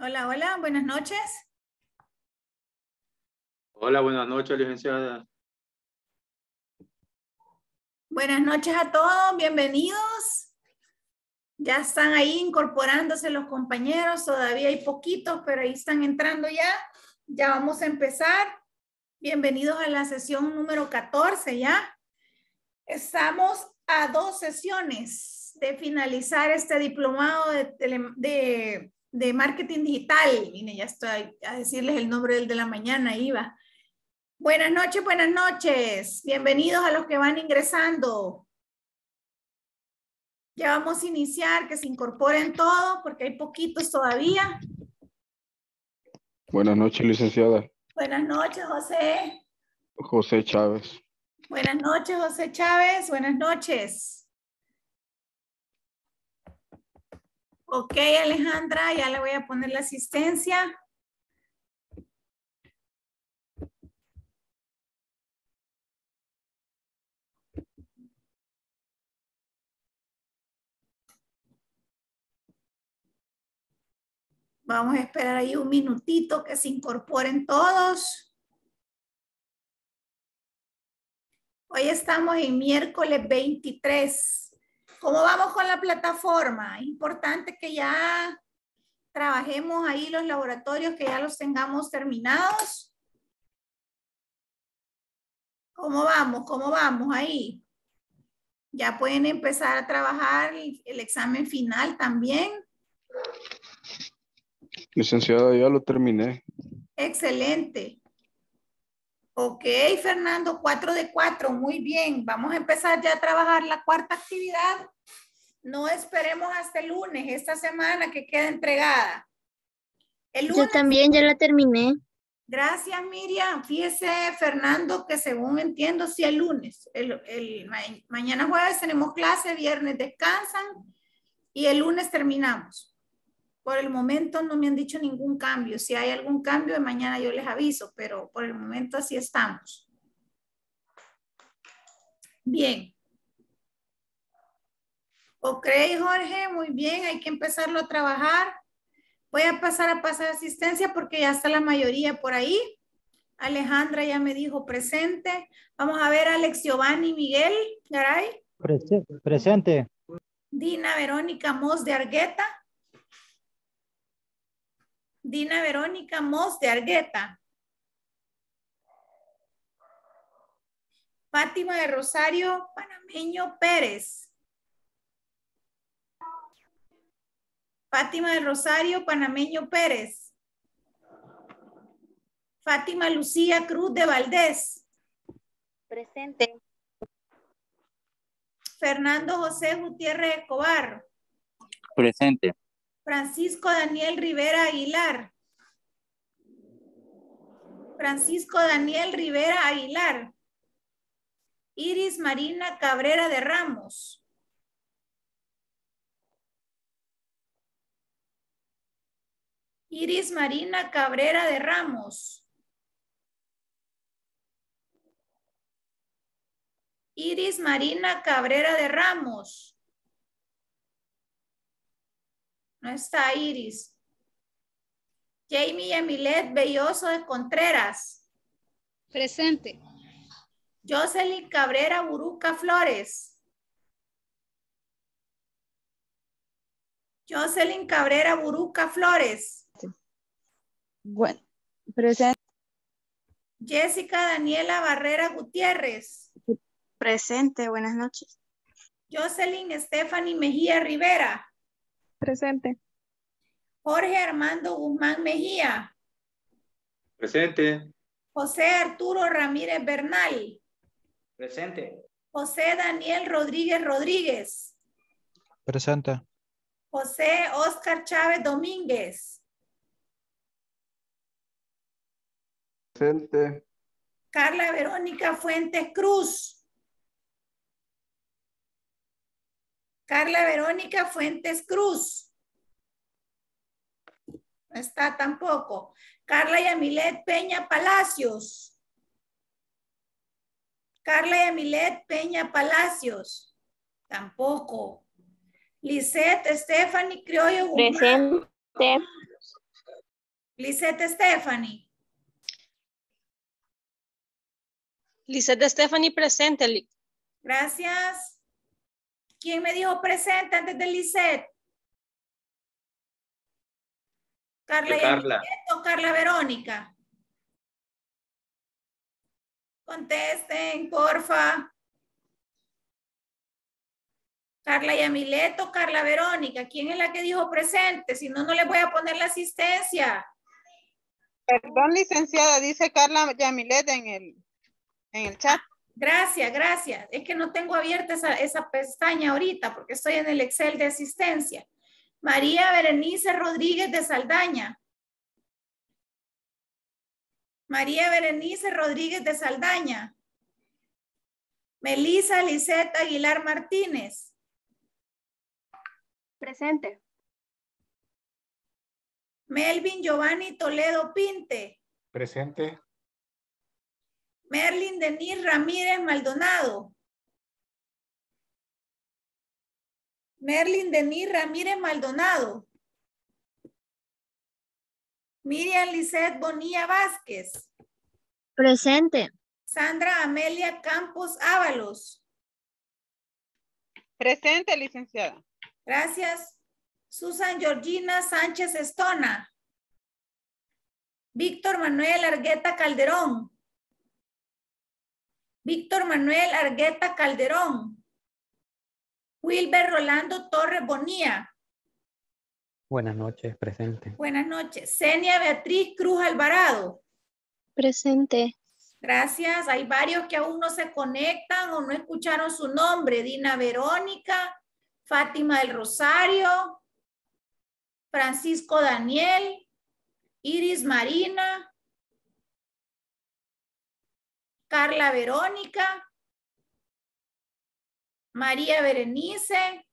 Hola, hola, buenas noches. Hola, buenas noches, licenciada. Buenas noches a todos, bienvenidos. Ya están ahí incorporándose los compañeros, todavía hay poquitos, pero ahí están entrando ya. Ya vamos a empezar. Bienvenidos a la sesión número 14 ya. Estamos a 2 sesiones de finalizar este diplomado de marketing digital. Mire, ya estoy a decirles el nombre del de la mañana, Iva. Buenas noches, bienvenidos a los que van ingresando. Ya vamos a iniciar, que se incorporen todos porque hay poquitos todavía. Buenas noches, licenciada. Buenas noches, José. José Chávez. Buenas noches, José Chávez, buenas noches. Ok, Alejandra, ya le voy a poner la asistencia. Vamos a esperar ahí un minutito que se incorporen todos. Hoy estamos en miércoles 23. ¿Cómo vamos con la plataforma? Es importante que ya trabajemos ahí los laboratorios, que ya los tengamos terminados. ¿Cómo vamos? ¿Cómo vamos ahí? Ya pueden empezar a trabajar el examen final también. Licenciada, ya lo terminé. Excelente. Ok, Fernando, 4 de 4, muy bien. Vamos a empezar ya a trabajar la cuarta actividad. No esperemos hasta el lunes, esta semana que queda entregada. El lunes, yo también ya la terminé. Gracias, Miriam. Fíjese, Fernando, que según entiendo, sí, el lunes. Mañana jueves tenemos clase, viernes descansan y el lunes terminamos. Por el momento no me han dicho ningún cambio. Si hay algún cambio de mañana yo les aviso, pero por el momento así estamos. Bien. Ok, Jorge, muy bien. Hay que empezarlo a trabajar. Voy a pasar asistencia porque ya está la mayoría por ahí. Alejandra ya me dijo presente. Vamos a ver a Alex Giovanni Miguel Garay. Presente. Dina Verónica Mos de Argueta. Dina Verónica Mos de Argueta. Fátima de Rosario Panameño Pérez. Fátima de Rosario Panameño Pérez. Fátima Lucía Cruz de Valdés. Presente. Fernando José Gutiérrez Escobar. Presente. Francisco Daniel Rivera Aguilar. Francisco Daniel Rivera Aguilar. Iris Marina Cabrera de Ramos. Iris Marina Cabrera de Ramos. Iris Marina Cabrera de Ramos. No está Iris. Jaime Emilet Belloso de Contreras. Presente. Jocelyn Cabrera Buruca Flores. Jocelyn Cabrera Buruca Flores. Bueno, presente. Jessica Daniela Barrera Gutiérrez. Presente, buenas noches. Jocelyn Estefany Mejía Rivera. Presente. Jorge Armando Guzmán Mejía. Presente. José Arturo Ramírez Bernal. Presente. José Daniel Rodríguez Rodríguez. Presente. José Óscar Chávez Domínguez. Presente. Carla Verónica Fuentes Cruz. Carla Verónica Fuentes Cruz. No está tampoco. Carla Yamilet Peña Palacios. Carla Yamilet Peña Palacios. Tampoco. Lisset Stephanie Criollo. Presente. Lisset Stephanie presente. Gracias. ¿Quién me dijo presente antes de Lisset? Carla. ¿O Carla Verónica? Contesten, porfa. Carla Yamilet o Carla Verónica. ¿Quién es la que dijo presente? Si no, no les voy a poner la asistencia. Perdón, licenciada, dice Carla Yamilet en el chat. Gracias, gracias. Es que no tengo abierta esa pestaña ahorita porque estoy en el Excel de asistencia. María Berenice Rodríguez de Saldaña. María Berenice Rodríguez de Saldaña. Melissa Lisset Aguilar Martínez. Presente. Melvin Giovanni Toledo Pinte. Presente. Merlin Denis Ramírez Maldonado. Merlin Denis Ramírez Maldonado. Miriam Lisset Bonilla Vázquez. Presente. Sandra Amelia Campos Ábalos. Presente, licenciada. Gracias. Susan Georgina Sánchez Estona. Víctor Manuel Argueta Calderón. Víctor Manuel Argueta Calderón. Wilber Rolando Torres Bonilla. Buenas noches, presente. Buenas noches. Zenia Beatriz Cruz Alvarado. Presente. Gracias. Hay varios que aún no se conectan o no escucharon su nombre. Dina Verónica, Fátima del Rosario, Francisco Daniel, Iris Marina, Carla Verónica, María Berenice,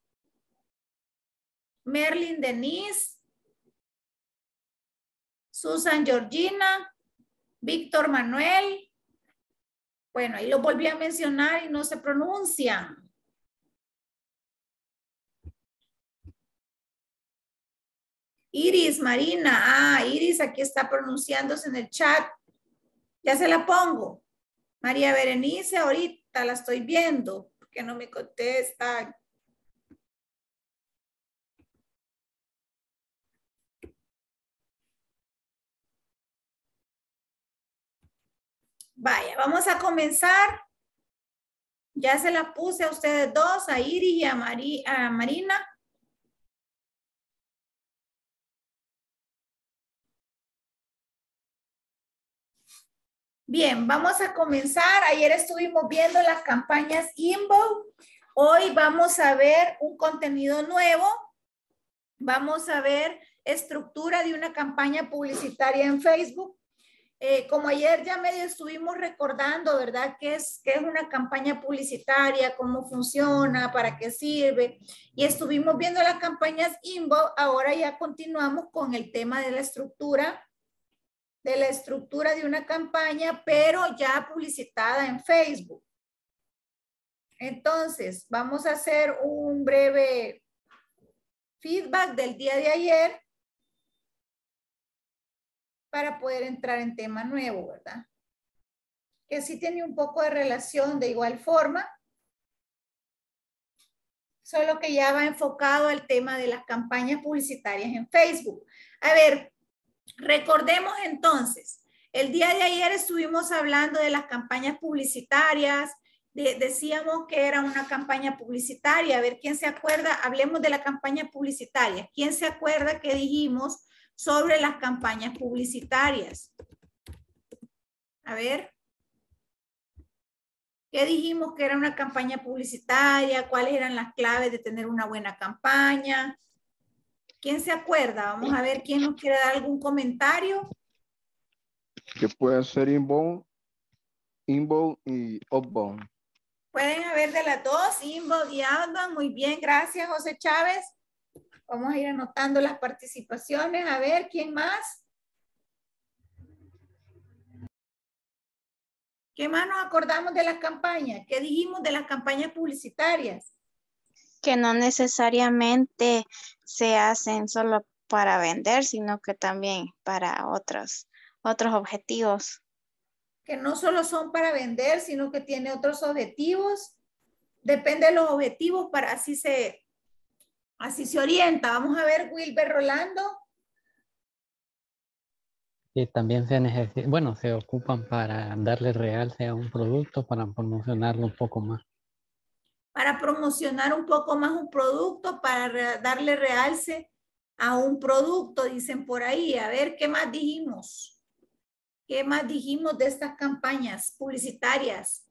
Merlin Denise, Susan Georgina, Víctor Manuel. Bueno, ahí lo volví a mencionar y no se pronuncian. Iris Marina. Ah, Iris aquí está pronunciándose en el chat. Ya se la pongo. María Berenice, ahorita la estoy viendo. Que no me contestan. Vaya, vamos a comenzar. Ya se la puse a ustedes dos, a Iris y a Marina. Bien, vamos a comenzar. Ayer estuvimos viendo las campañas Inbound. Hoy vamos a ver un contenido nuevo. Vamos a ver estructura de una campaña publicitaria en Facebook. Como ayer ya medio estuvimos recordando, ¿verdad? ¿Qué es una campaña publicitaria? ¿Cómo funciona? ¿Para qué sirve? Y estuvimos viendo las campañas Inbound. Ahora ya continuamos con el tema de la estructura. De la estructura de una campaña, pero ya publicitada en Facebook. Entonces, vamos a hacer un breve feedback del día de ayer para poder entrar en tema nuevo, ¿verdad? Que sí tiene un poco de relación de igual forma, solo que ya va enfocado al tema de las campañas publicitarias en Facebook. A ver, recordemos entonces, el día de ayer estuvimos hablando de las campañas publicitarias, decíamos que era una campaña publicitaria, a ver quién se acuerda, hablemos de la campaña publicitaria, quién se acuerda que dijimos sobre las campañas publicitarias. A ver, ¿qué dijimos que era una campaña publicitaria? ¿Cuáles eran las claves de tener una buena campaña? ¿Quién se acuerda? Vamos a ver quién nos quiere dar algún comentario. Que puede ser inbound y outbound. Pueden haber de las dos, inbound y outbound. Muy bien, gracias José Chávez. Vamos a ir anotando las participaciones. A ver, ¿quién más? ¿Qué más nos acordamos de las campañas? ¿Qué dijimos de las campañas publicitarias? Que no necesariamente se hacen solo para vender, sino que también para otros objetivos. Que no solo son para vender, sino que tiene otros objetivos. Depende de los objetivos, para así se orienta. Vamos a ver, Wilber Rolando. Y también se necesita, bueno, se ocupan para darle realce a un producto, para promocionarlo un poco más. Para promocionar un poco más un producto, para darle realce a un producto, dicen por ahí. A ver, ¿qué más dijimos? ¿Qué más dijimos de estas campañas publicitarias?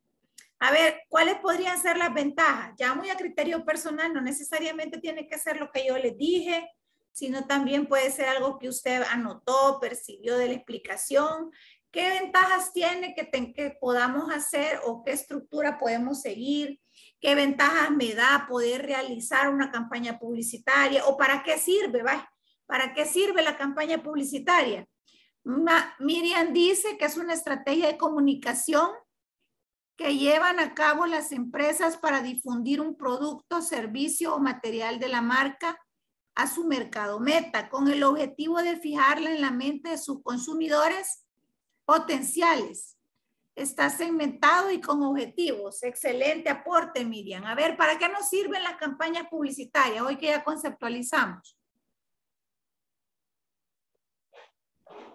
A ver, ¿cuáles podrían ser las ventajas? Ya muy a criterio personal, no necesariamente tiene que ser lo que yo les dije, sino también puede ser algo que usted anotó, percibió de la explicación. ¿Qué ventajas tiene que podamos hacer o qué estructura podemos seguir? ¿Qué ventajas me da poder realizar una campaña publicitaria? ¿O para qué sirve? ¿Va? ¿Para qué sirve la campaña publicitaria? Miriam dice que es una estrategia de comunicación que llevan a cabo las empresas para difundir un producto, servicio o material de la marca a su mercado meta, con el objetivo de fijarla en la mente de sus consumidores potenciales. Está segmentado y con objetivos. Excelente aporte, Miriam. A ver, ¿para qué nos sirven las campañas publicitarias hoy que ya conceptualizamos?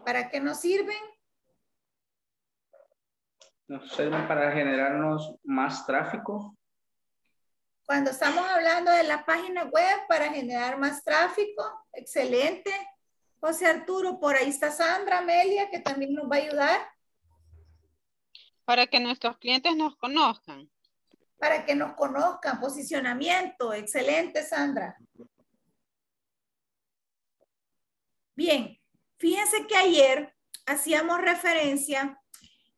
¿Para qué nos sirven? Nos sirven para generarnos más tráfico. Cuando estamos hablando de la página web, para generar más tráfico. Excelente. José Arturo, por ahí está Sandra Amelia, que también nos va a ayudar. Para que nuestros clientes nos conozcan. Para que nos conozcan. Posicionamiento. Excelente, Sandra. Bien. Fíjense que ayer hacíamos referencia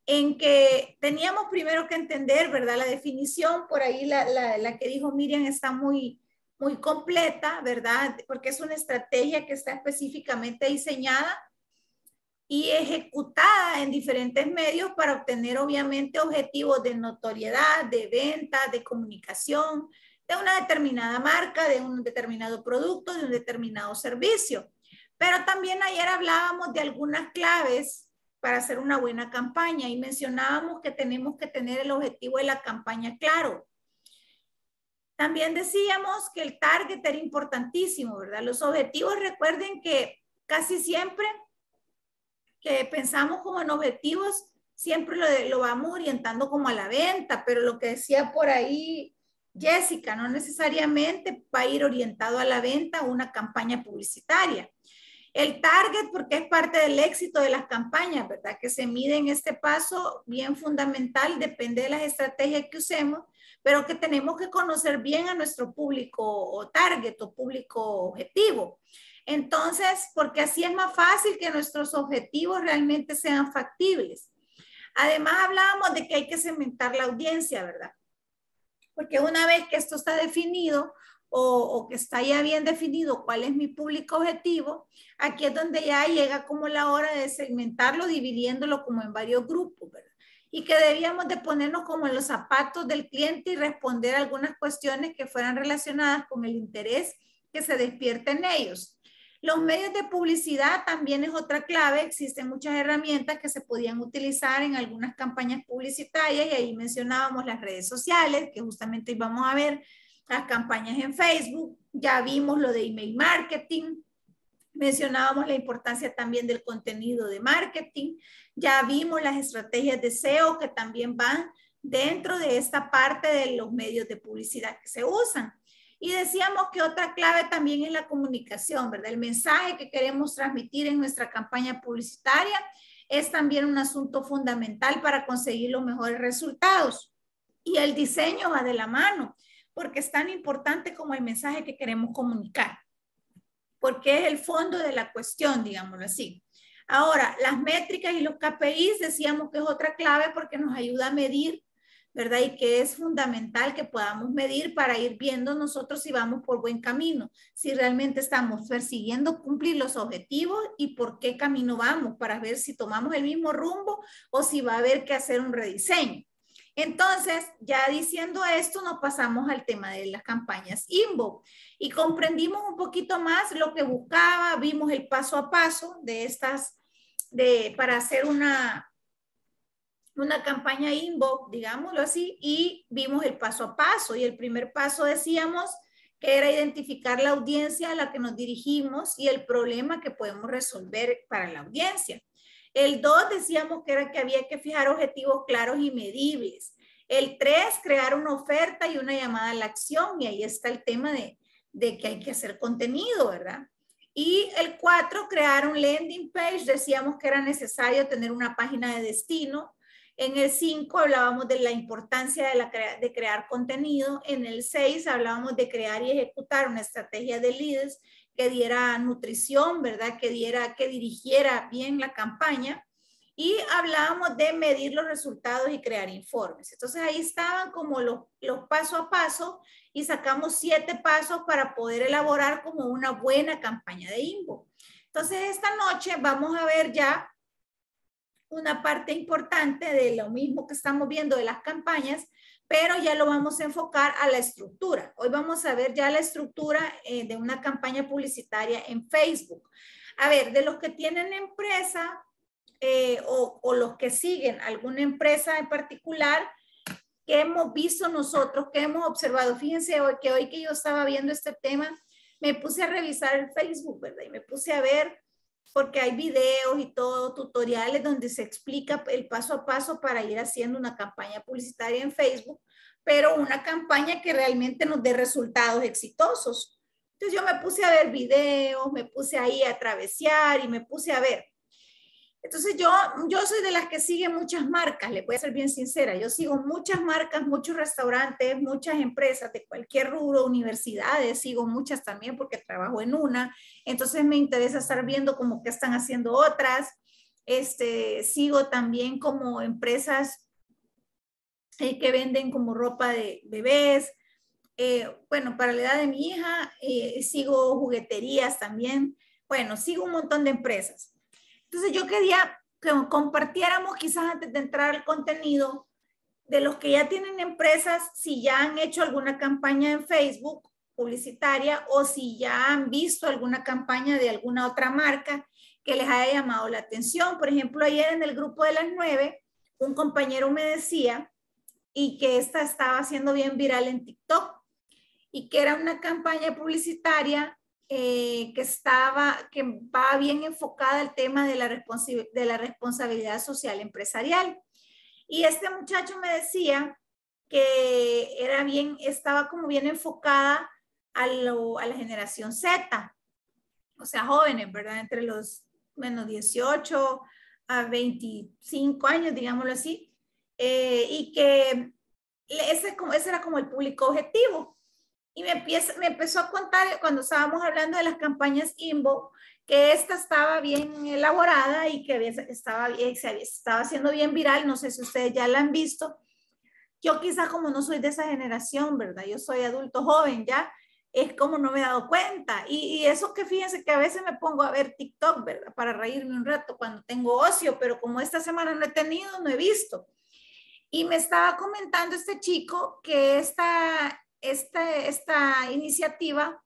en que teníamos primero que entender, ¿verdad? La definición, por ahí la que dijo Miriam está muy completa, ¿verdad? Porque es una estrategia que está específicamente diseñada y ejecutada en diferentes medios para obtener obviamente objetivos de notoriedad, de venta, de comunicación, de una determinada marca, de un determinado producto, de un determinado servicio. Pero también ayer hablábamos de algunas claves para hacer una buena campaña y mencionábamos que tenemos que tener el objetivo de la campaña claro. También decíamos que el target era importantísimo, ¿verdad? Los objetivos, recuerden que casi siempre que pensamos como en objetivos, siempre lo vamos orientando como a la venta, pero lo que decía por ahí Jessica, no necesariamente va a ir orientado a la venta una campaña publicitaria. El target, porque es parte del éxito de las campañas, ¿verdad? Que se mide en este paso bien fundamental, depende de las estrategias que usemos, pero que tenemos que conocer bien a nuestro público o target o público objetivo. Entonces, porque así es más fácil que nuestros objetivos realmente sean factibles. Además, hablábamos de que hay que segmentar la audiencia, ¿verdad? Porque una vez que esto está definido, o que está ya bien definido cuál es mi público objetivo, aquí es donde ya llega como la hora de segmentarlo, dividiéndolo como en varios grupos, ¿verdad? Y que debíamos de ponernos como en los zapatos del cliente y responder algunas cuestiones que fueran relacionadas con el interés que se despierta en ellos. Los medios de publicidad también es otra clave, existen muchas herramientas que se podían utilizar en algunas campañas publicitarias y ahí mencionábamos las redes sociales, que justamente íbamos a ver las campañas en Facebook, ya vimos lo de email marketing, mencionábamos la importancia también del contenido de marketing, ya vimos las estrategias de SEO que también van dentro de esta parte de los medios de publicidad que se usan. Y decíamos que otra clave también es la comunicación, ¿verdad? El mensaje que queremos transmitir en nuestra campaña publicitaria es también un asunto fundamental para conseguir los mejores resultados. Y el diseño va de la mano, porque es tan importante como el mensaje que queremos comunicar, porque es el fondo de la cuestión, digámoslo así. Ahora, las métricas y los KPIs decíamos que es otra clave porque nos ayuda a medir, ¿verdad? Y que es fundamental que podamos medir para ir viendo nosotros si vamos por buen camino, si realmente estamos persiguiendo cumplir los objetivos y por qué camino vamos, para ver si tomamos el mismo rumbo o si va a haber que hacer un rediseño. Entonces, ya diciendo esto, nos pasamos al tema de las campañas Inbound y comprendimos un poquito más lo que buscaba, vimos el paso a paso de estas, para hacer una campaña Inbound, digámoslo así, y vimos el paso a paso. Y el primer paso decíamos que era identificar la audiencia a la que nos dirigimos y el problema que podemos resolver para la audiencia. El 2 decíamos que era que había que fijar objetivos claros y medibles. El 3, crear una oferta y una llamada a la acción. Y ahí está el tema de que hay que hacer contenido, ¿verdad? Y el 4, crear un landing page. Decíamos que era necesario tener una página de destino. En el 5 hablábamos de la importancia de crear contenido. En el 6 hablábamos de crear y ejecutar una estrategia de leads que diera nutrición, ¿verdad? Que dirigiera bien la campaña. Y hablábamos de medir los resultados y crear informes. Entonces ahí estaban como los paso a paso y sacamos 7 pasos para poder elaborar como una buena campaña de Inbound. Entonces esta noche vamos a ver ya una parte importante de lo mismo que estamos viendo de las campañas, pero ya lo vamos a enfocar a la estructura. Hoy vamos a ver ya la estructura de una campaña publicitaria en Facebook. A ver, de los que tienen empresa o los que siguen alguna empresa en particular, que hemos visto nosotros, que hemos observado. Fíjense hoy que yo estaba viendo este tema, me puse a revisar el Facebook, ¿verdad? Y me puse a ver, porque hay videos y todo, tutoriales donde se explica el paso a paso para ir haciendo una campaña publicitaria en Facebook, pero una campaña que realmente nos dé resultados exitosos. Entonces yo me puse a ver videos, me puse ahí a travesear y me puse a ver. Entonces yo soy de las que sigue muchas marcas, les voy a ser bien sincera, yo sigo muchas marcas, muchos restaurantes, muchas empresas de cualquier rubro, universidades, sigo muchas también porque trabajo en una, entonces me interesa estar viendo como qué están haciendo otras, sigo también como empresas que venden como ropa de bebés, bueno, para la edad de mi hija, sigo jugueterías también, bueno, sigo un montón de empresas. Entonces yo quería que compartiéramos quizás antes de entrar al contenido de los que ya tienen empresas, si ya han hecho alguna campaña en Facebook publicitaria o si ya han visto alguna campaña de alguna otra marca que les haya llamado la atención. Por ejemplo, ayer en el grupo de las 9, un compañero me decía y que esta estaba haciendo bien viral en TikTok y que era una campaña publicitaria que va bien enfocada al tema de la responsabilidad social empresarial. Y este muchacho me decía que estaba como bien enfocada a la generación Z, o sea, jóvenes, ¿verdad? Entre los, bueno, 18 a 25 años, digámoslo así, y que ese era como el público objetivo. Y me empezó a contar cuando estábamos hablando de las campañas Inbound, que esta estaba bien elaborada y que estaba siendo bien viral. No sé si ustedes ya la han visto. Yo quizás como no soy de esa generación, ¿verdad? Yo soy adulto joven ya, es como no me he dado cuenta. Y eso que fíjense que a veces me pongo a ver TikTok, ¿verdad? Para reírme un rato cuando tengo ocio, pero como esta semana no he tenido, no he visto. Y me estaba comentando este chico que esta iniciativa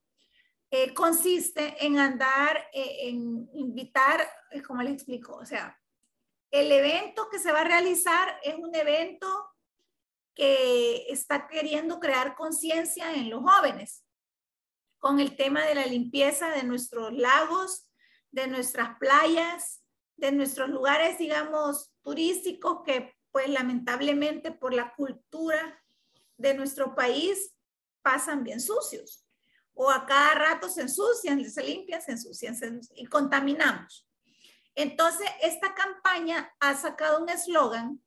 consiste en invitar, ¿cómo les explico? O sea, el evento que se va a realizar es un evento que está queriendo crear conciencia en los jóvenes con el tema de la limpieza de nuestros lagos, de nuestras playas, de nuestros lugares, digamos, turísticos que, pues, lamentablemente por la cultura de nuestro país, pasan bien sucios o a cada rato se ensucian, se limpian, se ensucian y contaminamos. Entonces esta campaña ha sacado un eslogan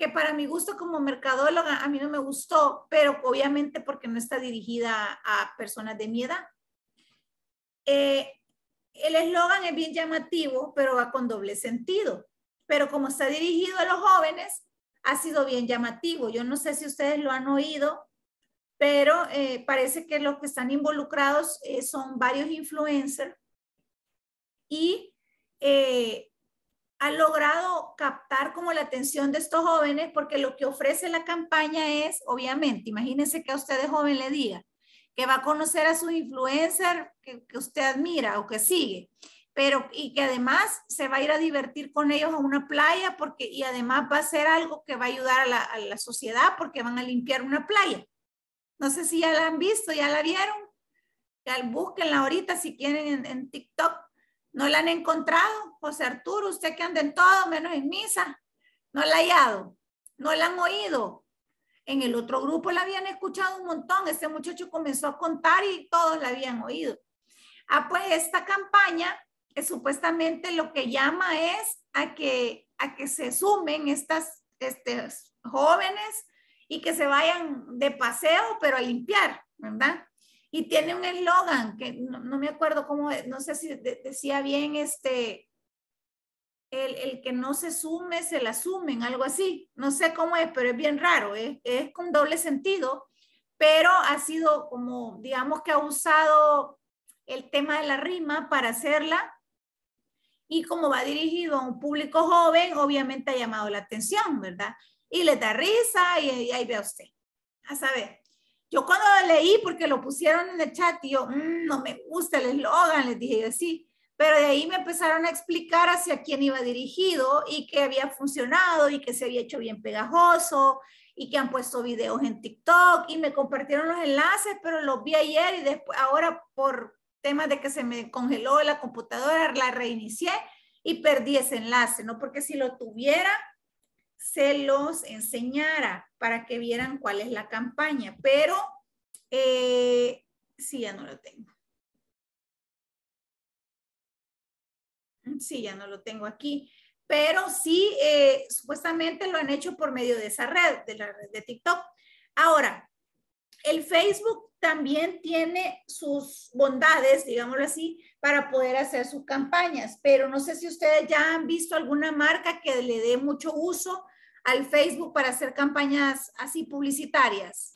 que para mi gusto como mercadóloga a mí no me gustó, pero obviamente porque no está dirigida a personas de mi edad. El eslogan es bien llamativo, pero va con doble sentido, pero como está dirigido a los jóvenes ha sido bien llamativo. Yo no sé si ustedes lo han oído, pero parece que los que están involucrados son varios influencers y ha logrado captar como la atención de estos jóvenes, porque lo que ofrece la campaña es, obviamente, imagínense que a usted de joven le diga que va a conocer a su influencer que usted admira o que sigue, pero y que además se va a ir a divertir con ellos a una playa, porque y además va a ser algo que va a ayudar a la sociedad, porque van a limpiar una playa. No sé si ya la han visto, ya la vieron, ya búsquenla ahorita si quieren en TikTok. ¿No la han encontrado? José Arturo, usted que anda en todo menos en misa. ¿No la ha hallado? ¿No la han oído? En el otro grupo la habían escuchado un montón. Ese muchacho comenzó a contar y todos la habían oído. Ah, pues esta campaña que supuestamente lo que llama es a que se sumen estos jóvenes y que se vayan de paseo, pero a limpiar, ¿verdad? Y tiene un eslogan que no me acuerdo cómo, no sé si decía bien, el que no se sume, se la sumen, algo así. No sé cómo es, pero es bien raro, es con doble sentido, pero ha sido como, digamos que ha usado el tema de la rima para hacerla, y como va dirigido a un público joven, obviamente ha llamado la atención, ¿verdad? Y le da risa y ahí ve a usted, a saber. Yo cuando lo leí, porque lo pusieron en el chat, y yo, no me gusta el eslogan, les dije yo, sí. Pero de ahí me empezaron a explicar hacia quién iba dirigido y que había funcionado y que se había hecho bien pegajoso y que han puesto videos en TikTok y me compartieron los enlaces, pero los vi ayer y después, ahora por temas de que se me congeló la computadora, la reinicié y perdí ese enlace, ¿no? Porque si lo tuviera, se los enseñara para que vieran cuál es la campaña, pero sí, ya no lo tengo. Sí, ya no lo tengo aquí, pero sí, supuestamente lo han hecho por medio de esa red, de la red de TikTok. Ahora, el Facebook también tiene sus bondades, digámoslo así, para poder hacer sus campañas, pero no sé si ustedes ya han visto alguna marca que le dé mucho uso al Facebook para hacer campañas así publicitarias.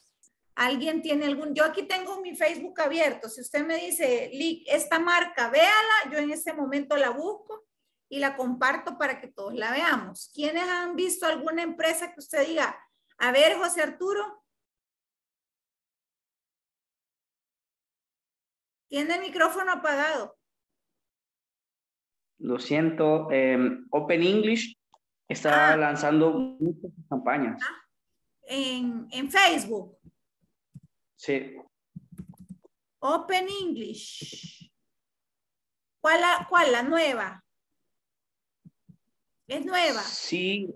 ¿Alguien tiene algún? Yo aquí tengo mi Facebook abierto. Si usted me dice, esta marca, véala, yo en ese momento la busco y la comparto para que todos la veamos. ¿Quiénes han visto alguna empresa que usted diga, a ver, José Arturo? Tiene el micrófono apagado. Lo siento, Open English está lanzando muchas campañas. ¿En Facebook? Sí. Open English. ¿Cuál? ¿La nueva? ¿Es nueva? Sí.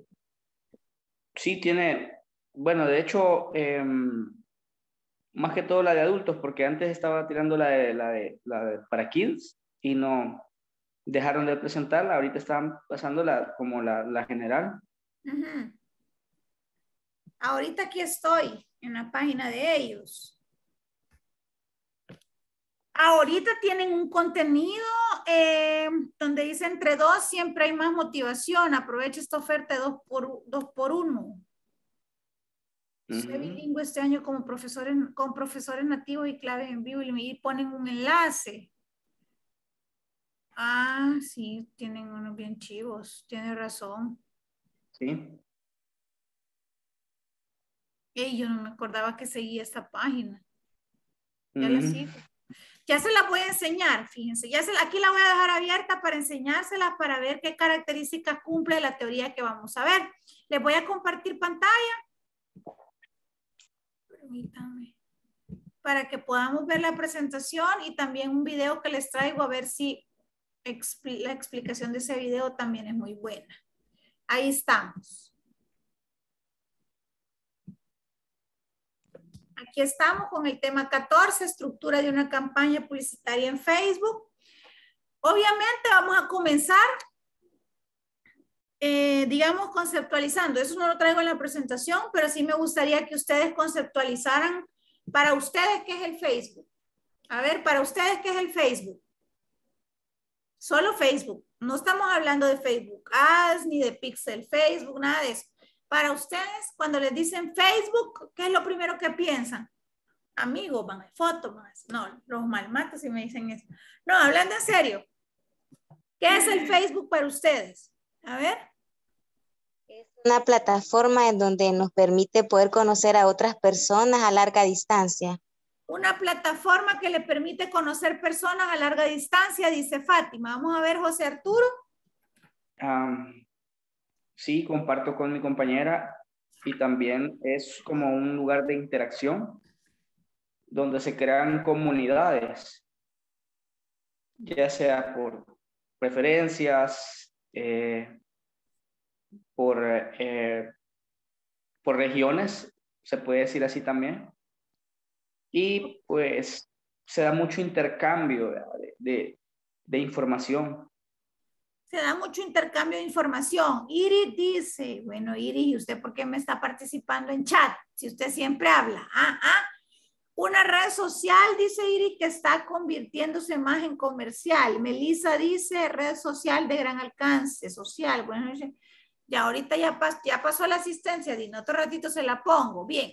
Sí, tiene. Bueno, de hecho, más que todo la de adultos, porque antes estaba tirando la de para kids y no dejaron de presentarla. Ahorita están pasando la general. Uh-huh. Ahorita aquí estoy en la página de ellos. Ahorita tienen un contenido donde dice entre dos siempre hay más motivación. Aprovecha esta oferta de 2x1. Soy bilingüe este año con profesores nativos y claves en vivo y ponen un enlace. Ah, sí, tienen unos bien chivos. Tiene razón. Sí. Hey, yo no me acordaba que seguía esta página. Ya la sigo. Ya se la voy a enseñar, fíjense. Aquí la voy a dejar abierta para enseñársela, para ver qué características cumple la teoría que vamos a ver. Les voy a compartir pantalla. Permítanme. Para que podamos ver la presentación y también un video que les traigo, a ver si la explicación de ese video también es muy buena. Ahí estamos. Aquí estamos con el tema 14, estructura de una campaña publicitaria en Facebook. Obviamente vamos a comenzar, digamos, conceptualizando. Eso no lo traigo en la presentación, pero sí me gustaría que ustedes conceptualizaran para ustedes qué es el Facebook. A ver, para ustedes qué es el Facebook. Solo Facebook. No estamos hablando de Facebook Ads, ni de Pixel Facebook, nada de eso. Para ustedes, cuando les dicen Facebook, ¿qué es lo primero que piensan? Amigos, van a fotos, no, los malmatos si me dicen eso. No, hablando en serio, ¿qué es el Facebook para ustedes? A ver. Es una plataforma en donde nos permite poder conocer a otras personas a larga distancia. Una plataforma que le permite conocer personas a larga distancia, dice Fátima. Vamos a ver, José Arturo. Sí, comparto con mi compañera y también es como un lugar de interacción donde se crean comunidades, ya sea por preferencias, por regiones, se puede decir así también. Y pues se da mucho intercambio de información. Se da mucho intercambio de información. Iris dice, bueno, Iris, ¿y usted por qué me está participando en chat? Si usted siempre habla. Una red social, dice Iris, que está convirtiéndose más en comercial. Melissa dice, red social de gran alcance, social. Bueno, ya ahorita ya pasó la asistencia, Dina, otro ratito se la pongo. Bien.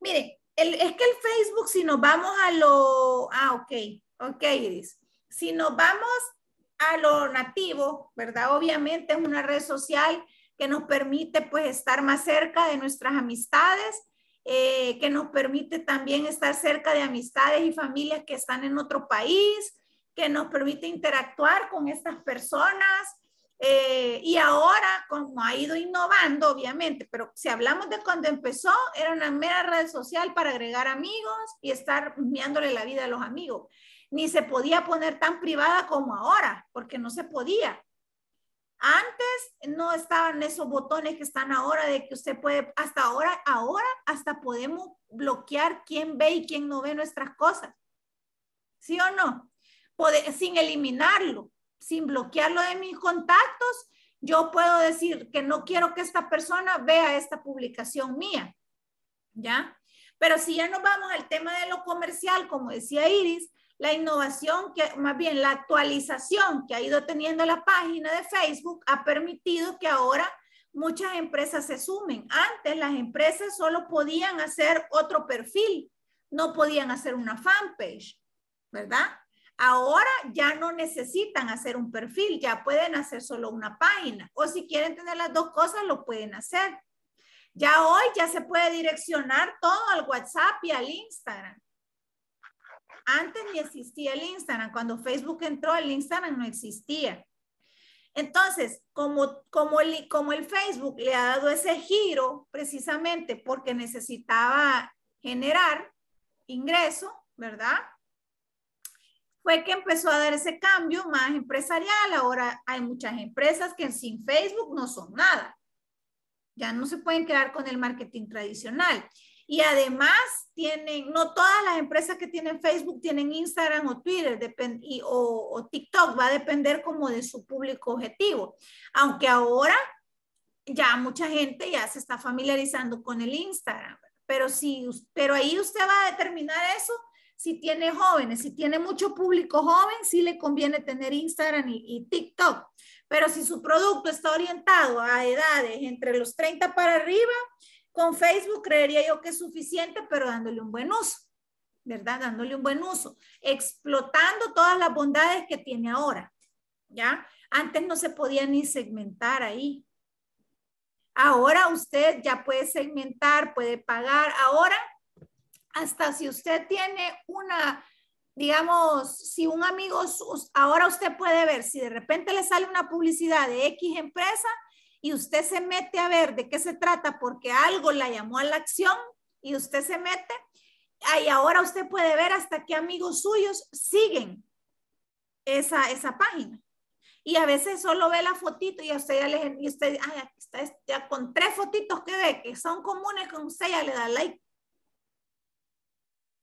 Miren, es que el Facebook, si nos vamos a lo... ok, Iris. Si nos vamos a lo nativo, ¿verdad? Obviamente es una red social que nos permite pues estar más cerca de nuestras amistades, que nos permite también estar cerca de amistades y familias que están en otro país, que nos permite interactuar con estas personas. Y ahora, como ha ido innovando, obviamente, pero si hablamos de cuando empezó, era una mera red social para agregar amigos y estar miándole la vida a los amigos. Ni se podía poner tan privada como ahora, porque no se podía. Antes no estaban esos botones que están ahora de que usted puede, hasta ahora hasta podemos bloquear quién ve y quién no ve nuestras cosas. ¿Sí o no? Sin eliminarlo, sin bloquearlo de mis contactos, yo puedo decir que no quiero que esta persona vea esta publicación mía, ¿ya? Pero si ya nos vamos al tema de lo comercial, como decía Iris, la innovación, más bien la actualización que ha ido teniendo la página de Facebook ha permitido que ahora muchas empresas se sumen. Antes las empresas solo podían hacer otro perfil, no podían hacer una fanpage, ¿verdad? Ahora ya no necesitan hacer un perfil, ya pueden hacer solo una página. O si quieren tener las dos cosas, lo pueden hacer. Ya hoy ya se puede direccionar todo al WhatsApp y al Instagram. Antes ni existía el Instagram. Cuando Facebook entró, el Instagram no existía. Entonces, como el Facebook le ha dado ese giro precisamente porque necesitaba generar ingreso, ¿verdad? Fue que empezó a dar ese cambio más empresarial. Ahora hay muchas empresas que sin Facebook no son nada. Ya no se pueden quedar con el marketing tradicional. Y además tienen, no todas las empresas que tienen Facebook tienen Instagram o Twitter o TikTok. Va a depender como de su público objetivo. Aunque ahora ya mucha gente ya se está familiarizando con el Instagram. Pero ahí usted va a determinar eso. Si tiene jóvenes, si tiene mucho público joven, sí le conviene tener Instagram y TikTok. Pero si su producto está orientado a edades entre los 30 para arriba, con Facebook creería yo que es suficiente, pero dándole un buen uso, ¿verdad? Dándole un buen uso, explotando todas las bondades que tiene ahora, ¿ya? Antes no se podía ni segmentar ahí. Ahora usted ya puede segmentar, puede pagar. Ahora, hasta si usted tiene una, digamos, si un amigo, ahora usted puede ver, si de repente le sale una publicidad de X empresa y usted se mete a ver de qué se trata porque algo la llamó a la acción y usted se mete, y ahora usted puede ver hasta qué amigos suyos siguen esa página. Y a veces solo ve la fotito y a usted ya le, y usted, ya con 3 fotitos que ve que son comunes con usted ya le da like,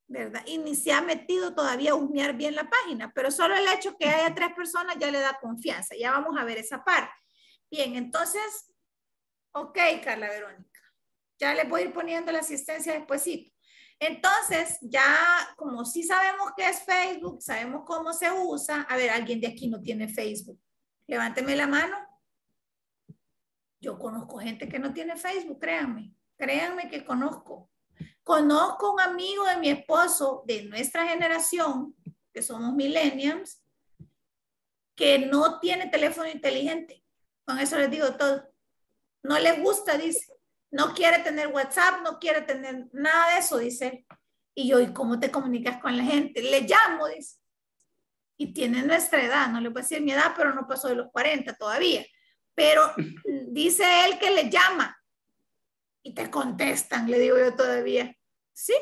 ¿verdad? Y ni se ha metido todavía a husmear bien la página, pero solo el hecho que haya 3 personas ya le da confianza. Ya vamos a ver esa parte. Bien, entonces, ok, Carla Verónica, ya les voy a ir poniendo la asistencia despuesito. Entonces, ya como sí sabemos qué es Facebook, sabemos cómo se usa. A ver, ¿alguien de aquí no tiene Facebook? Levánteme la mano. Yo conozco gente que no tiene Facebook, créanme que conozco. Conozco a un amigo de mi esposo de nuestra generación, que somos millennials, que no tiene teléfono inteligente. Con eso les digo todo. No les gusta, dice. No quiere tener WhatsApp, no quiere tener nada de eso, dice. Y yo, ¿y cómo te comunicas con la gente? Le llamo, dice. Y tiene nuestra edad, no le voy a decir mi edad, pero no pasó de los 40 todavía. Pero dice él que le llama. Y te contestan, le digo yo todavía. Sí,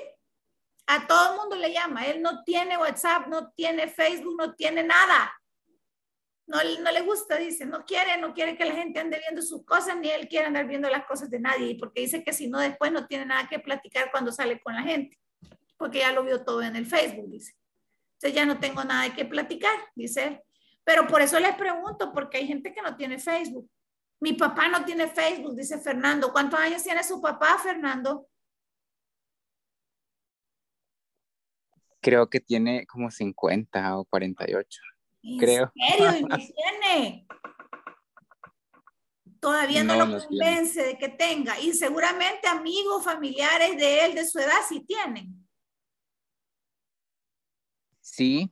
a todo el mundo le llama. Él no tiene WhatsApp, no tiene Facebook, no tiene nada. No le gusta, dice. No quiere que la gente ande viendo sus cosas, ni él quiere andar viendo las cosas de nadie. Porque dice que si no, después no tiene nada que platicar cuando sale con la gente. Porque ya lo vio todo en el Facebook, dice. Entonces ya no tengo nada que platicar, dice él. Pero por eso les pregunto, porque hay gente que no tiene Facebook. Mi papá no tiene Facebook, dice Fernando. ¿Cuántos años tiene su papá, Fernando? Creo que tiene como 50 o 48. Creo. ¿En serio? ¿Y no tiene? Todavía no lo convence de que tenga. Y seguramente amigos, familiares de él, de su edad, sí tienen. Sí.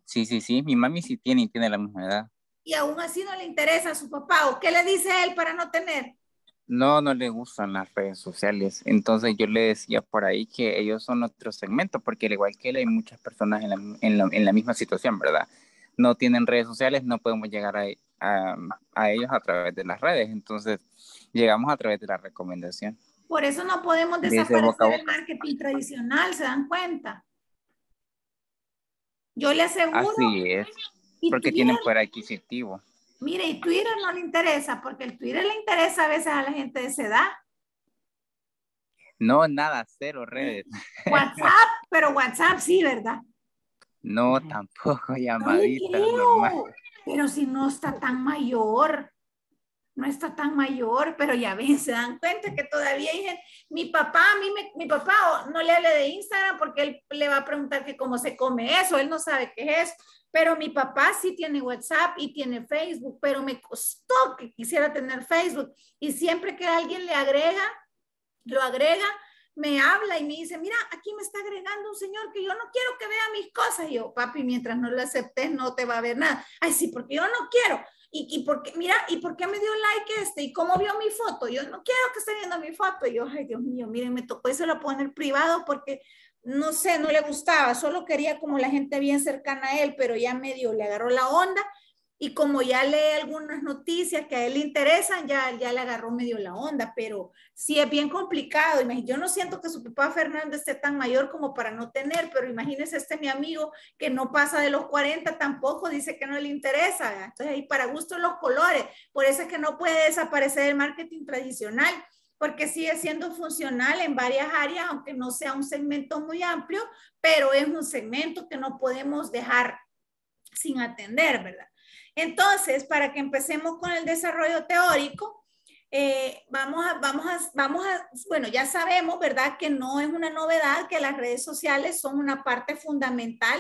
Mi mami sí tiene y tiene la misma edad. Y aún así no le interesa a su papá. ¿O qué le dice él para no tener? No le gustan las redes sociales. Entonces yo le decía por ahí que ellos son nuestro segmento, porque al igual que él hay muchas personas en la misma situación, ¿verdad? No tienen redes sociales, no podemos llegar a ellos a través de las redes. Entonces llegamos a través de la recomendación. Por eso no podemos desaparecer el marketing tradicional, ¿se dan cuenta? Yo le aseguro. Así es. Porque tienen poder adquisitivo. Mire, y Twitter no le interesa, porque el Twitter le interesa a veces a la gente de esa edad. No, nada, cero redes. WhatsApp, pero WhatsApp sí, ¿verdad? No, tampoco, llamadita. Pero si no está tan mayor, pero ya ven, se dan cuenta que todavía hay gente. Mi papá, mi papá no le hable de Instagram porque él le va a preguntar que cómo se come eso, él no sabe qué es eso. Pero mi papá sí tiene WhatsApp y tiene Facebook, pero me costó que quisiera tener Facebook. Y siempre que alguien le agrega, me habla y me dice, mira, aquí me está agregando un señor que yo no quiero que vea mis cosas. Y yo, papi, mientras no lo aceptes no te va a ver nada. Ay, sí, porque yo no quiero. Y porque, mira, ¿y por qué me dio like este? ¿Y cómo vio mi foto? Yo no quiero que esté viendo mi foto. Y yo, ay, Dios mío, miren, me tocó eso lo poner privado porque... No sé, no le gustaba, solo quería como la gente bien cercana a él, pero ya medio le agarró la onda y como ya lee algunas noticias que a él le interesan, ya le agarró medio la onda, pero sí es bien complicado. Yo no siento que su papá Fernando esté tan mayor como para no tener, pero imagínense mi amigo que no pasa de los 40 tampoco, dice que no le interesa, ¿verdad? Entonces ahí para gusto los colores, por eso es que no puede desaparecer el marketing tradicional, porque sigue siendo funcional en varias áreas, aunque no sea un segmento muy amplio, pero es un segmento que no podemos dejar sin atender, ¿verdad? Entonces, para que empecemos con el desarrollo teórico, bueno, ya sabemos, ¿verdad? Que no es una novedad que las redes sociales son una parte fundamental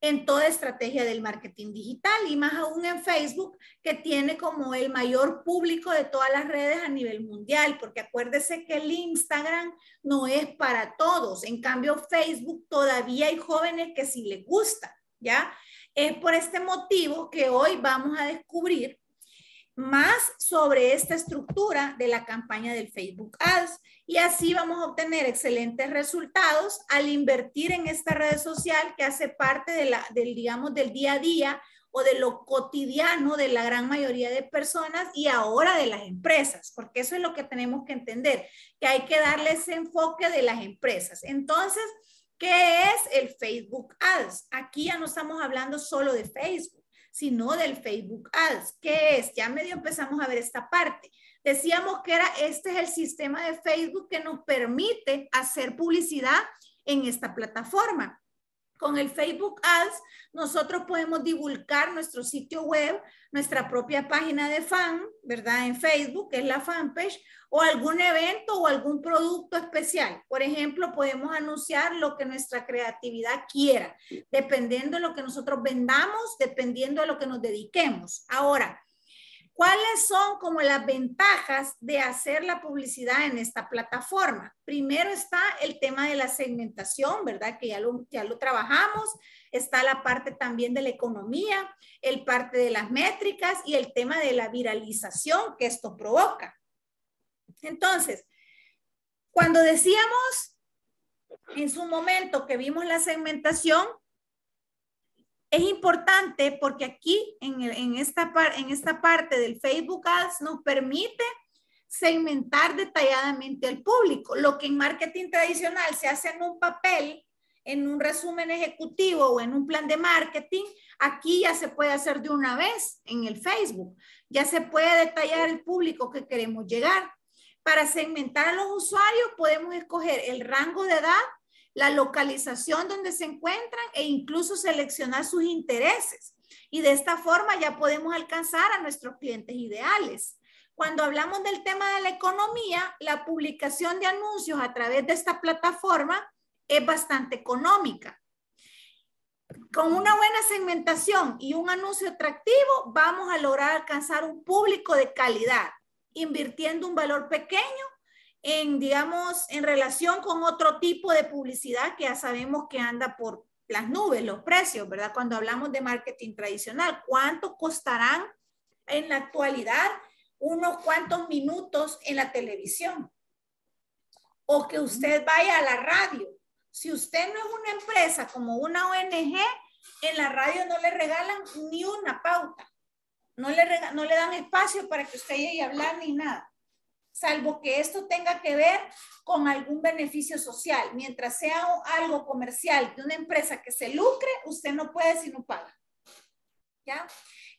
en toda estrategia del marketing digital y más aún en Facebook, que tiene como el mayor público de todas las redes a nivel mundial, porque acuérdese que el Instagram no es para todos, en cambio Facebook todavía hay jóvenes que sí les gusta, ¿ya? Es por este motivo que hoy vamos a descubrir más sobre esta estructura de la campaña del Facebook Ads y así vamos a obtener excelentes resultados al invertir en esta red social que hace parte del día a día o de lo cotidiano de la gran mayoría de personas y ahora de las empresas, porque eso es lo que tenemos que entender, que hay que darle ese enfoque de las empresas. Entonces, ¿qué es el Facebook Ads? Aquí ya no estamos hablando solo de Facebook, sino del Facebook Ads. ¿Qué es? Ya medio empezamos a ver esta parte. Decíamos que este es el sistema de Facebook que nos permite hacer publicidad en esta plataforma. Con el Facebook Ads, nosotros podemos divulgar nuestro sitio web, nuestra propia página de fan, ¿verdad? En Facebook, que es la fanpage, o algún evento o algún producto especial. Por ejemplo, podemos anunciar lo que nuestra creatividad quiera, dependiendo de lo que nosotros vendamos, dependiendo de lo que nos dediquemos. Ahora, ¿Cuáles son como las ventajas de hacer la publicidad en esta plataforma? Primero está el tema de la segmentación, ¿verdad? Que ya lo trabajamos. Está la parte también de la economía, el parte de las métricas y el tema de la viralización que esto provoca. Entonces, cuando decíamos en su momento que vimos la segmentación, es importante porque aquí en esta parte del Facebook Ads nos permite segmentar detalladamente al público. Lo que en marketing tradicional se hace en un papel, en un resumen ejecutivo o en un plan de marketing, aquí ya se puede hacer de una vez en el Facebook. Ya se puede detallar el público que queremos llegar. Para segmentar a los usuarios podemos escoger el rango de edad, la localización donde se encuentran e incluso seleccionar sus intereses. Y de esta forma ya podemos alcanzar a nuestros clientes ideales. Cuando hablamos del tema de la economía, la publicación de anuncios a través de esta plataforma es bastante económica. Con una buena segmentación y un anuncio atractivo, vamos a lograr alcanzar un público de calidad, invirtiendo un valor pequeño en relación con otro tipo de publicidad que ya sabemos que anda por las nubes, los precios, ¿verdad? Cuando hablamos de marketing tradicional, ¿cuánto costarán en la actualidad unos cuantos minutos en la televisión? O que usted vaya a la radio. Si usted no es una empresa como una ONG, en la radio no le regalan ni una pauta. No le dan espacio para que usted llegue a hablar ni nada. Salvo que esto tenga que ver con algún beneficio social. Mientras sea algo comercial de una empresa que se lucre, usted no puede si no paga. ¿Ya?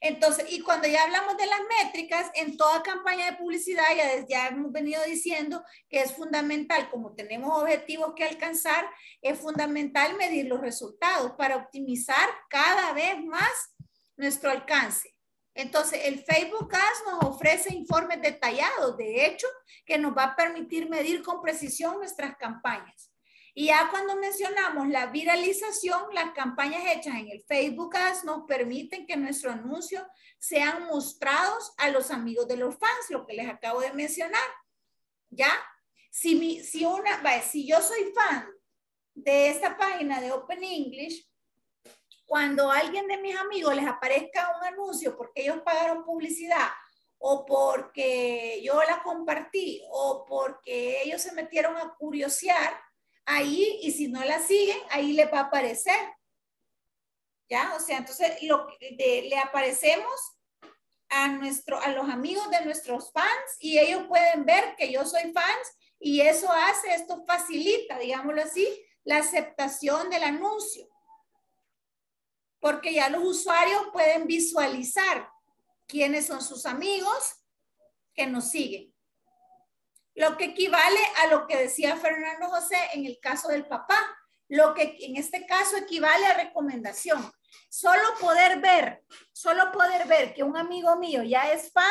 Entonces, y cuando ya hablamos de las métricas, en toda campaña de publicidad ya hemos venido diciendo que es fundamental, como tenemos objetivos que alcanzar, es fundamental medir los resultados para optimizar cada vez más nuestro alcance. Entonces, el Facebook Ads nos ofrece informes detallados, de hecho, que nos va a permitir medir con precisión nuestras campañas. Y ya cuando mencionamos la viralización, las campañas hechas en el Facebook Ads nos permiten que nuestro anuncio sean mostrados a los amigos de los fans, lo que les acabo de mencionar. ¿Ya? Si yo soy fan de esta página de Open English, cuando a alguien de mis amigos les aparezca un anuncio porque ellos pagaron publicidad o porque yo la compartí o porque ellos se metieron a curiosear, ahí, y si no la siguen, ahí les va a aparecer. ¿Ya? O sea, entonces le aparecemos a los amigos de nuestros fans y ellos pueden ver que yo soy fans y eso esto facilita, digámoslo así, la aceptación del anuncio. Porque ya los usuarios pueden visualizar quiénes son sus amigos que nos siguen. Lo que equivale a lo que decía Fernando José en el caso del papá. Lo que en este caso equivale a recomendación. Solo poder ver que un amigo mío ya es fan,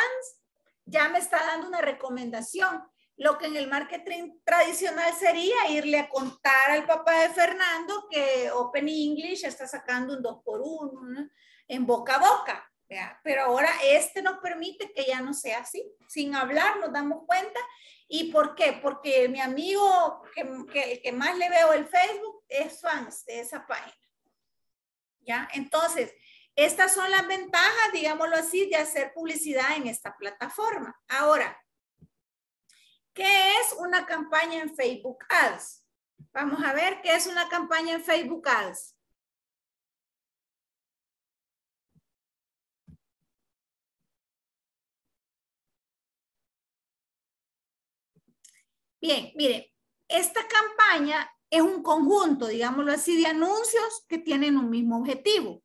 ya me está dando una recomendación. Lo que en el marketing tradicional sería irle a contar al papá de Fernando que Open English está sacando un 2x1, ¿no? En boca a boca, ¿ya? Pero ahora nos permite que ya no sea así. Sin hablar nos damos cuenta. ¿Y por qué? Porque mi amigo, que más le veo el Facebook, es fans de esa página. ¿Ya? Entonces, estas son las ventajas, digámoslo así, de hacer publicidad en esta plataforma. Ahora, ¿qué es una campaña en Facebook Ads? Vamos a ver qué es una campaña en Facebook Ads. Bien, mire, esta campaña es un conjunto, digámoslo así, de anuncios que tienen un mismo objetivo.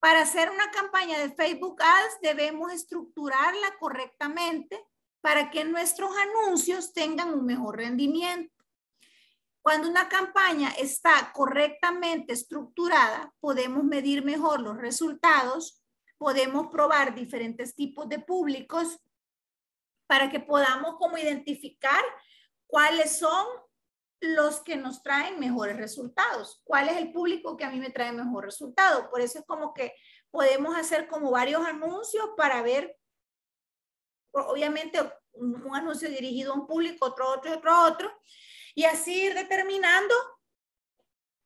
Para hacer una campaña de Facebook Ads debemos estructurarla correctamente para que nuestros anuncios tengan un mejor rendimiento. Cuando una campaña está correctamente estructurada, podemos medir mejor los resultados, podemos probar diferentes tipos de públicos para que podamos como identificar cuáles son los que nos traen mejores resultados, cuál es el público que a mí me trae mejor resultado. Por eso es como que podemos hacer como varios anuncios para ver, obviamente, un anuncio dirigido a un público, otro, y así ir determinando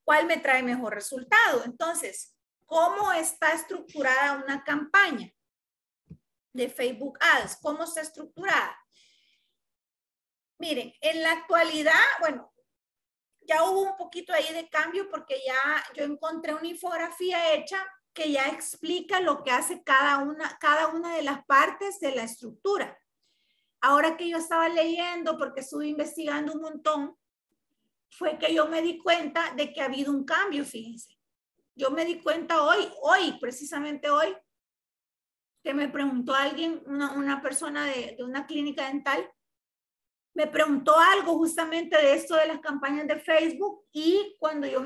cuál me trae mejor resultado. Entonces, ¿cómo está estructurada una campaña de Facebook Ads? ¿Cómo está estructurada? Miren, en la actualidad, bueno, ya hubo un poquito ahí de cambio porque ya yo encontré una infografía hecha que ya explica lo que hace cada una de las partes de la estructura. Ahora que yo estaba leyendo, porque estuve investigando un montón, fue que yo me di cuenta de que ha habido un cambio, fíjense. Yo me di cuenta precisamente hoy, que me preguntó alguien, una persona de una clínica dental, me preguntó algo justamente de esto de las campañas de Facebook, y cuando yo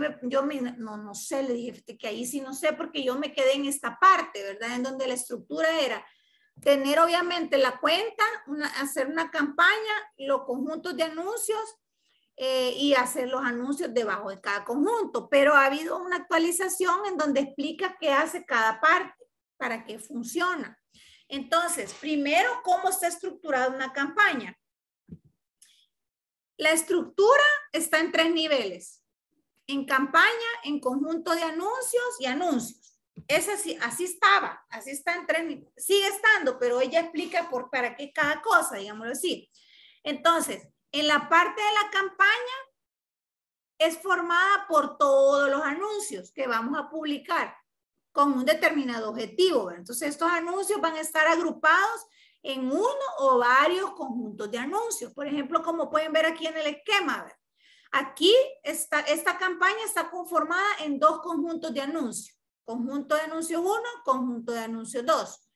no sé, le dije que ahí sí no sé, porque yo me quedé en esta parte, ¿verdad? En donde la estructura era tener obviamente la cuenta, hacer una campaña, los conjuntos de anuncios y hacer los anuncios debajo de cada conjunto, pero ha habido una actualización en donde explica qué hace cada parte, para qué funciona. Entonces, primero, ¿cómo está estructurada una campaña? La estructura está en 3 niveles. En campaña, en conjunto de anuncios y anuncios. Es así, así está en 3 niveles. Sigue estando, pero ella explica para qué cada cosa, digámoslo así. Entonces, en la parte de la campaña es formada por todos los anuncios que vamos a publicar con un determinado objetivo. Entonces, estos anuncios van a estar agrupados en uno o varios conjuntos de anuncios. Por ejemplo, como pueden ver aquí en el esquema, aquí esta campaña está conformada en 2 conjuntos de anuncios. Conjunto de anuncios 1, conjunto de anuncios 2.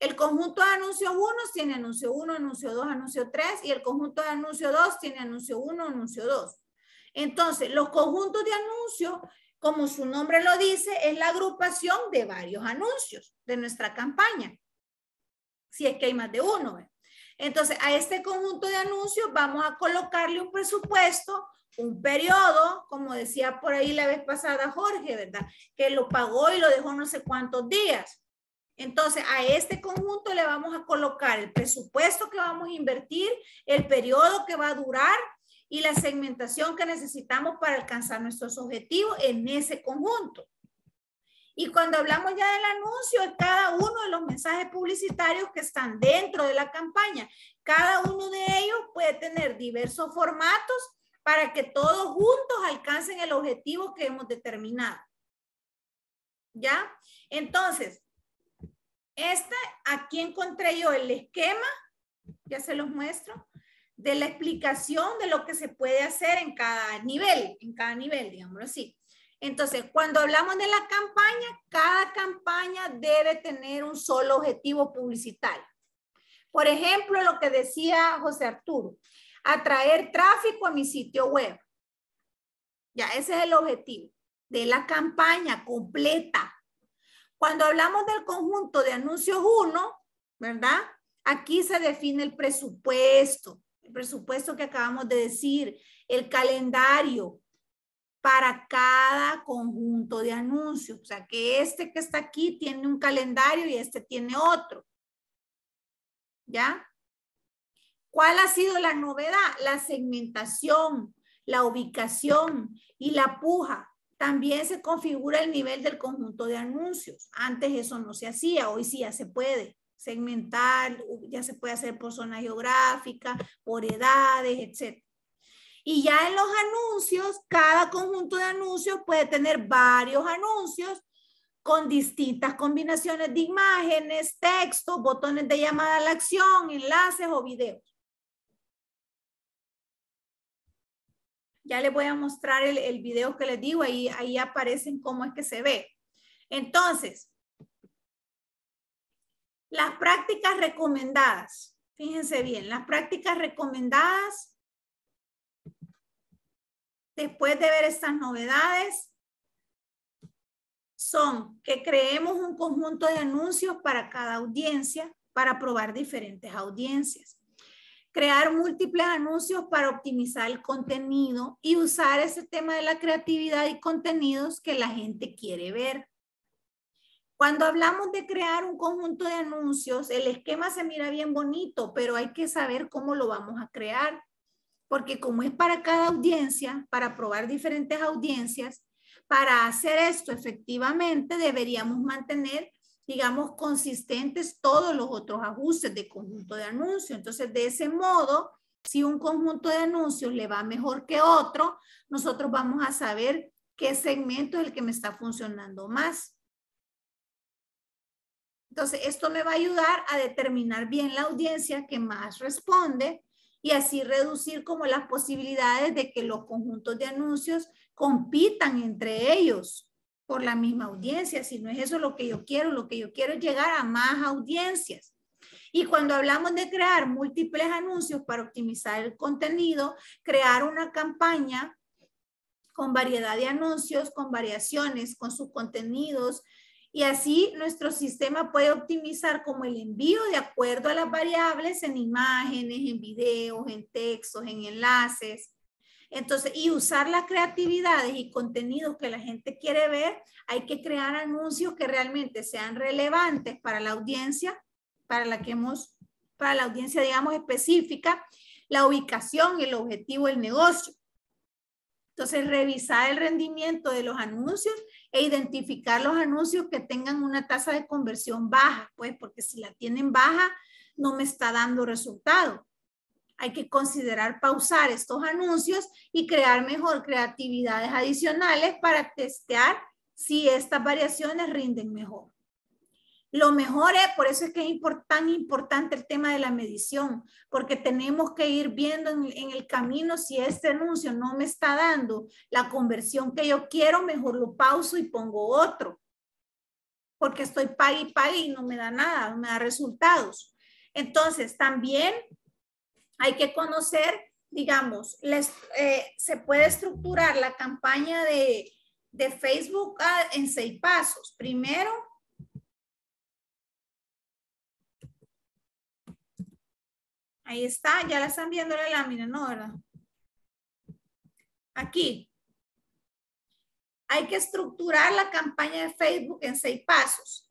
El conjunto de anuncios 1 tiene anuncio 1, anuncio 2, anuncio 3, y el conjunto de anuncios 2 tiene anuncio 1, anuncio 2. Entonces, los conjuntos de anuncios, como su nombre lo dice, es la agrupación de varios anuncios de nuestra campaña. Si es que hay más de uno. Entonces, a este conjunto de anuncios vamos a colocarle un presupuesto, un periodo, como decía por ahí la vez pasada Jorge, ¿verdad? Que lo pagó y lo dejó no sé cuántos días. Entonces, a este conjunto le vamos a colocar el presupuesto que vamos a invertir, el periodo que va a durar y la segmentación que necesitamos para alcanzar nuestros objetivos en ese conjunto. Y cuando hablamos ya del anuncio, es cada uno de los mensajes publicitarios que están dentro de la campaña. Cada uno de ellos puede tener diversos formatos para que todos juntos alcancen el objetivo que hemos determinado. ¿Ya? Entonces, aquí encontré yo el esquema, ya se los muestro, de la explicación de lo que se puede hacer en cada nivel, digámoslo así. Entonces, cuando hablamos de la campaña, cada campaña debe tener un solo objetivo publicitario. Por ejemplo, lo que decía José Arturo, atraer tráfico a mi sitio web. Ya, ese es el objetivo de la campaña completa. Cuando hablamos del conjunto de anuncios 1, ¿verdad? Aquí se define el presupuesto que acabamos de decir, el calendario para cada conjunto de anuncios. O sea, que este que está aquí tiene un calendario y este tiene otro. ¿Ya? ¿Cuál ha sido la novedad? La segmentación, la ubicación y la puja. También se configura el nivel del conjunto de anuncios. Antes eso no se hacía, hoy sí ya se puede segmentar, ya se puede hacer por zona geográfica, por edades, etcétera. Y ya en los anuncios, cada conjunto de anuncios puede tener varios anuncios con distintas combinaciones de imágenes, textos, botones de llamada a la acción, enlaces o videos. Ya les voy a mostrar el video que les digo, ahí aparecen cómo es que se ve. Entonces, las prácticas recomendadas. Fíjense bien, las prácticas recomendadas. Después de ver estas novedades, son que creemos un conjunto de anuncios para cada audiencia, para probar diferentes audiencias. Crear múltiples anuncios para optimizar el contenido y usar ese tema de la creatividad y contenidos que la gente quiere ver. Cuando hablamos de crear un conjunto de anuncios, el esquema se mira bien bonito, pero hay que saber cómo lo vamos a crear. Porque como es para cada audiencia, para probar diferentes audiencias, para hacer esto efectivamente deberíamos mantener, digamos, consistentes todos los otros ajustes de conjunto de anuncios. Entonces, de ese modo, si un conjunto de anuncios le va mejor que otro, nosotros vamos a saber qué segmento es el que me está funcionando más. Entonces, esto me va a ayudar a determinar bien la audiencia que más responde y así reducir como las posibilidades de que los conjuntos de anuncios compitan entre ellos por la misma audiencia. Si no es eso lo que yo quiero es llegar a más audiencias. Y cuando hablamos de crear múltiples anuncios para optimizar el contenido, crear una campaña con variedad de anuncios, con variaciones, con sus contenidos, y así nuestro sistema puede optimizar como el envío de acuerdo a las variables en imágenes, en videos, en textos, en enlaces. Entonces, y usar las creatividades y contenidos que la gente quiere ver, hay que crear anuncios que realmente sean relevantes para la audiencia, para la audiencia, digamos, específica, la ubicación, el objetivo del negocio. Entonces, revisar el rendimiento de los anuncios e identificar los anuncios que tengan una tasa de conversión baja, pues, porque si la tienen baja, no me está dando resultado. Hay que considerar pausar estos anuncios y crear mejor creatividades adicionales para testear si estas variaciones rinden mejor. Lo mejor es, por eso es que es tan importante el tema de la medición, porque tenemos que ir viendo en el camino si este anuncio no me está dando la conversión que yo quiero, mejor lo pauso y pongo otro, porque estoy pague y no me da nada, no me da resultados. Entonces, también hay que conocer, digamos, se puede estructurar la campaña de Facebook en 6 pasos. Primero, ahí está, ya la están viendo la lámina, ¿no? ¿Verdad? Aquí. Hay que estructurar la campaña de Facebook en 6 pasos.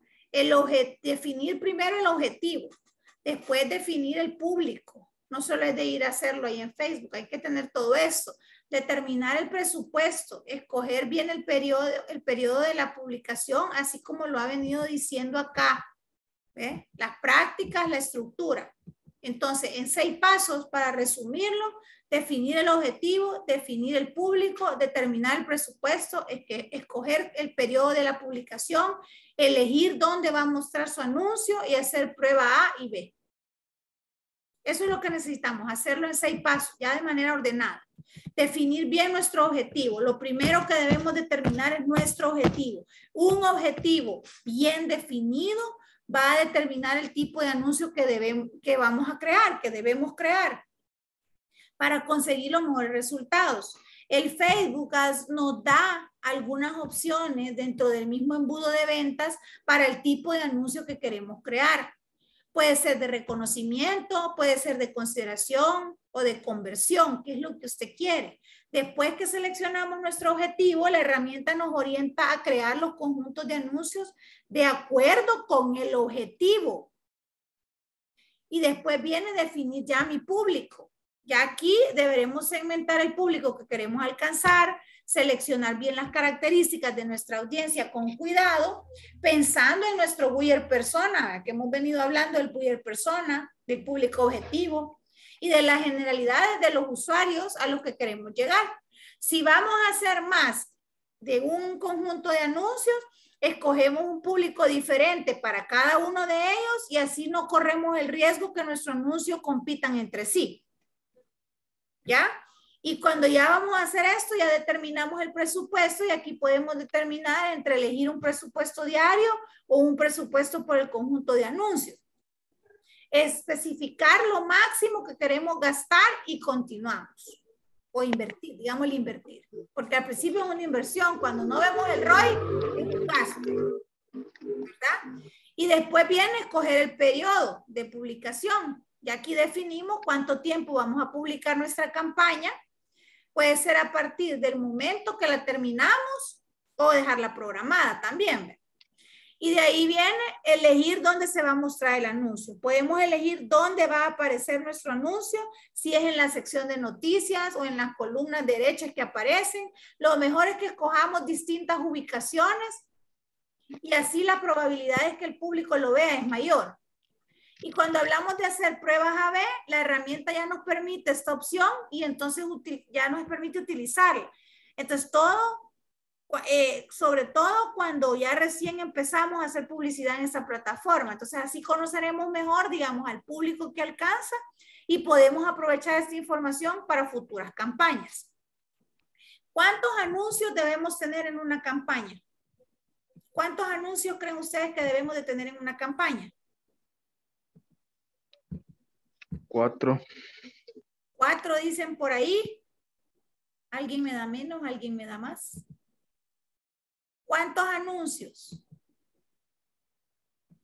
Definir primero el objetivo, después definir el público. No solo es de ir a hacerlo ahí en Facebook, hay que tener todo eso. Determinar el presupuesto, escoger bien el periodo de la publicación, así como lo ha venido diciendo acá. ¿Ves? Las prácticas, la estructura. Entonces, en 6 pasos, para resumirlo, definir el objetivo, definir el público, determinar el presupuesto, escoger el periodo de la publicación, elegir dónde va a mostrar su anuncio y hacer prueba A y B. Eso es lo que necesitamos, hacerlo en 6 pasos, ya de manera ordenada. Definir bien nuestro objetivo. Lo primero que debemos determinar es nuestro objetivo. Un objetivo bien definido va a determinar el tipo de anuncio que debemos crear para conseguir los mejores resultados. El Facebook Ads nos da algunas opciones dentro del mismo embudo de ventas para el tipo de anuncio que queremos crear. Puede ser de reconocimiento, puede ser de consideración o de conversión, que es lo que usted quiere. Después que seleccionamos nuestro objetivo, la herramienta nos orienta a crear los conjuntos de anuncios de acuerdo con el objetivo. Y después viene definir ya mi público. Ya aquí deberemos segmentar el público que queremos alcanzar, seleccionar bien las características de nuestra audiencia con cuidado, pensando en nuestro buyer persona, que hemos venido hablando del buyer persona, del público objetivo y de las generalidades de los usuarios a los que queremos llegar. Si vamos a hacer más de un conjunto de anuncios, escogemos un público diferente para cada uno de ellos y así no corremos el riesgo que nuestros anuncios compitan entre sí. ¿Ya? Y cuando ya vamos a hacer esto, ya determinamos el presupuesto y aquí podemos determinar entre elegir un presupuesto diario o un presupuesto por el conjunto de anuncios. Especificar lo máximo que queremos gastar y continuamos. O invertir, digamos el invertir. Porque al principio es una inversión, cuando no vemos el ROI, es un gasto. ¿Verdad? Y después viene escoger el periodo de publicación. Y aquí definimos cuánto tiempo vamos a publicar nuestra campaña. Puede ser a partir del momento que la terminamos o dejarla programada también. Y de ahí viene elegir dónde se va a mostrar el anuncio. Podemos elegir dónde va a aparecer nuestro anuncio, si es en la sección de noticias o en las columnas derechas que aparecen. Lo mejor es que escojamos distintas ubicaciones y así la probabilidad es que el público lo vea es mayor. Y cuando hablamos de hacer pruebas A/B, la herramienta ya nos permite esta opción y entonces ya nos permite utilizarla. Entonces todo... sobre todo cuando ya recién empezamos a hacer publicidad en esta plataforma. Entonces así conoceremos mejor, digamos, al público que alcanza y podemos aprovechar esta información para futuras campañas. ¿Cuántos anuncios debemos tener en una campaña? ¿Cuántos anuncios creen ustedes que debemos de tener en una campaña? 4. 4 dicen por ahí. ¿Alguien me da menos? ¿Alguien me da más? ¿Cuántos anuncios?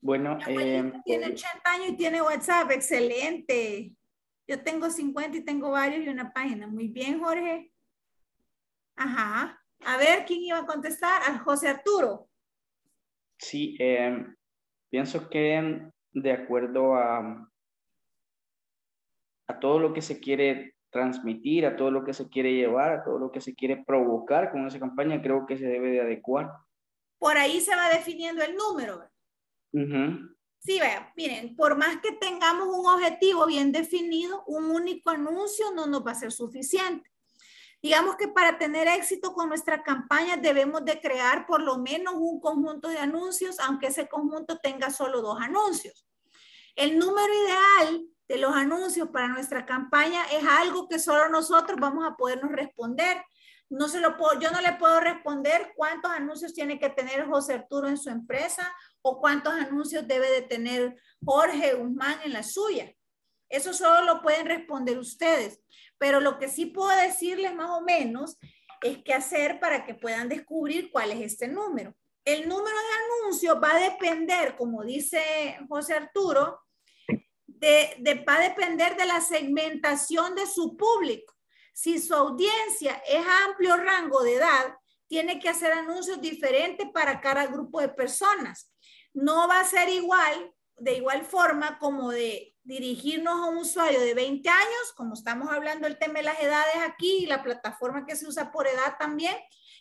Bueno, tiene 80 años y tiene WhatsApp, excelente. Yo tengo 50 y tengo varios y una página. Muy bien, Jorge. Ajá. A ver, ¿quién iba a contestar? ¿A José Arturo? Sí, pienso que de acuerdo a todo lo que se quiere transmitir, a todo lo que se quiere llevar, a todo lo que se quiere provocar con esa campaña, creo que se debe de adecuar. Por ahí se va definiendo el número. Uh-huh. Sí, vaya, miren, por más que tengamos un objetivo bien definido, un único anuncio no nos va a ser suficiente. Digamos que para tener éxito con nuestra campaña debemos de crear por lo menos un conjunto de anuncios, aunque ese conjunto tenga solo 2 anuncios. El número ideal de los anuncios para nuestra campaña es algo que solo nosotros vamos a podernos responder. No se lo puedo, yo no le puedo responder cuántos anuncios tiene que tener José Arturo en su empresa o cuántos anuncios debe de tener Jorge Guzmán en la suya. Eso solo lo pueden responder ustedes. Pero lo que sí puedo decirles más o menos es qué hacer para que puedan descubrir cuál es este número. El número de anuncios va a depender, como dice José Arturo, va a depender de la segmentación de su público. Si su audiencia es a amplio rango de edad, tiene que hacer anuncios diferentes para cada grupo de personas. No va a ser igual, de igual forma, como de dirigirnos a un usuario de 20 años, como estamos hablando del tema de las edades aquí, y la plataforma que se usa por edad también,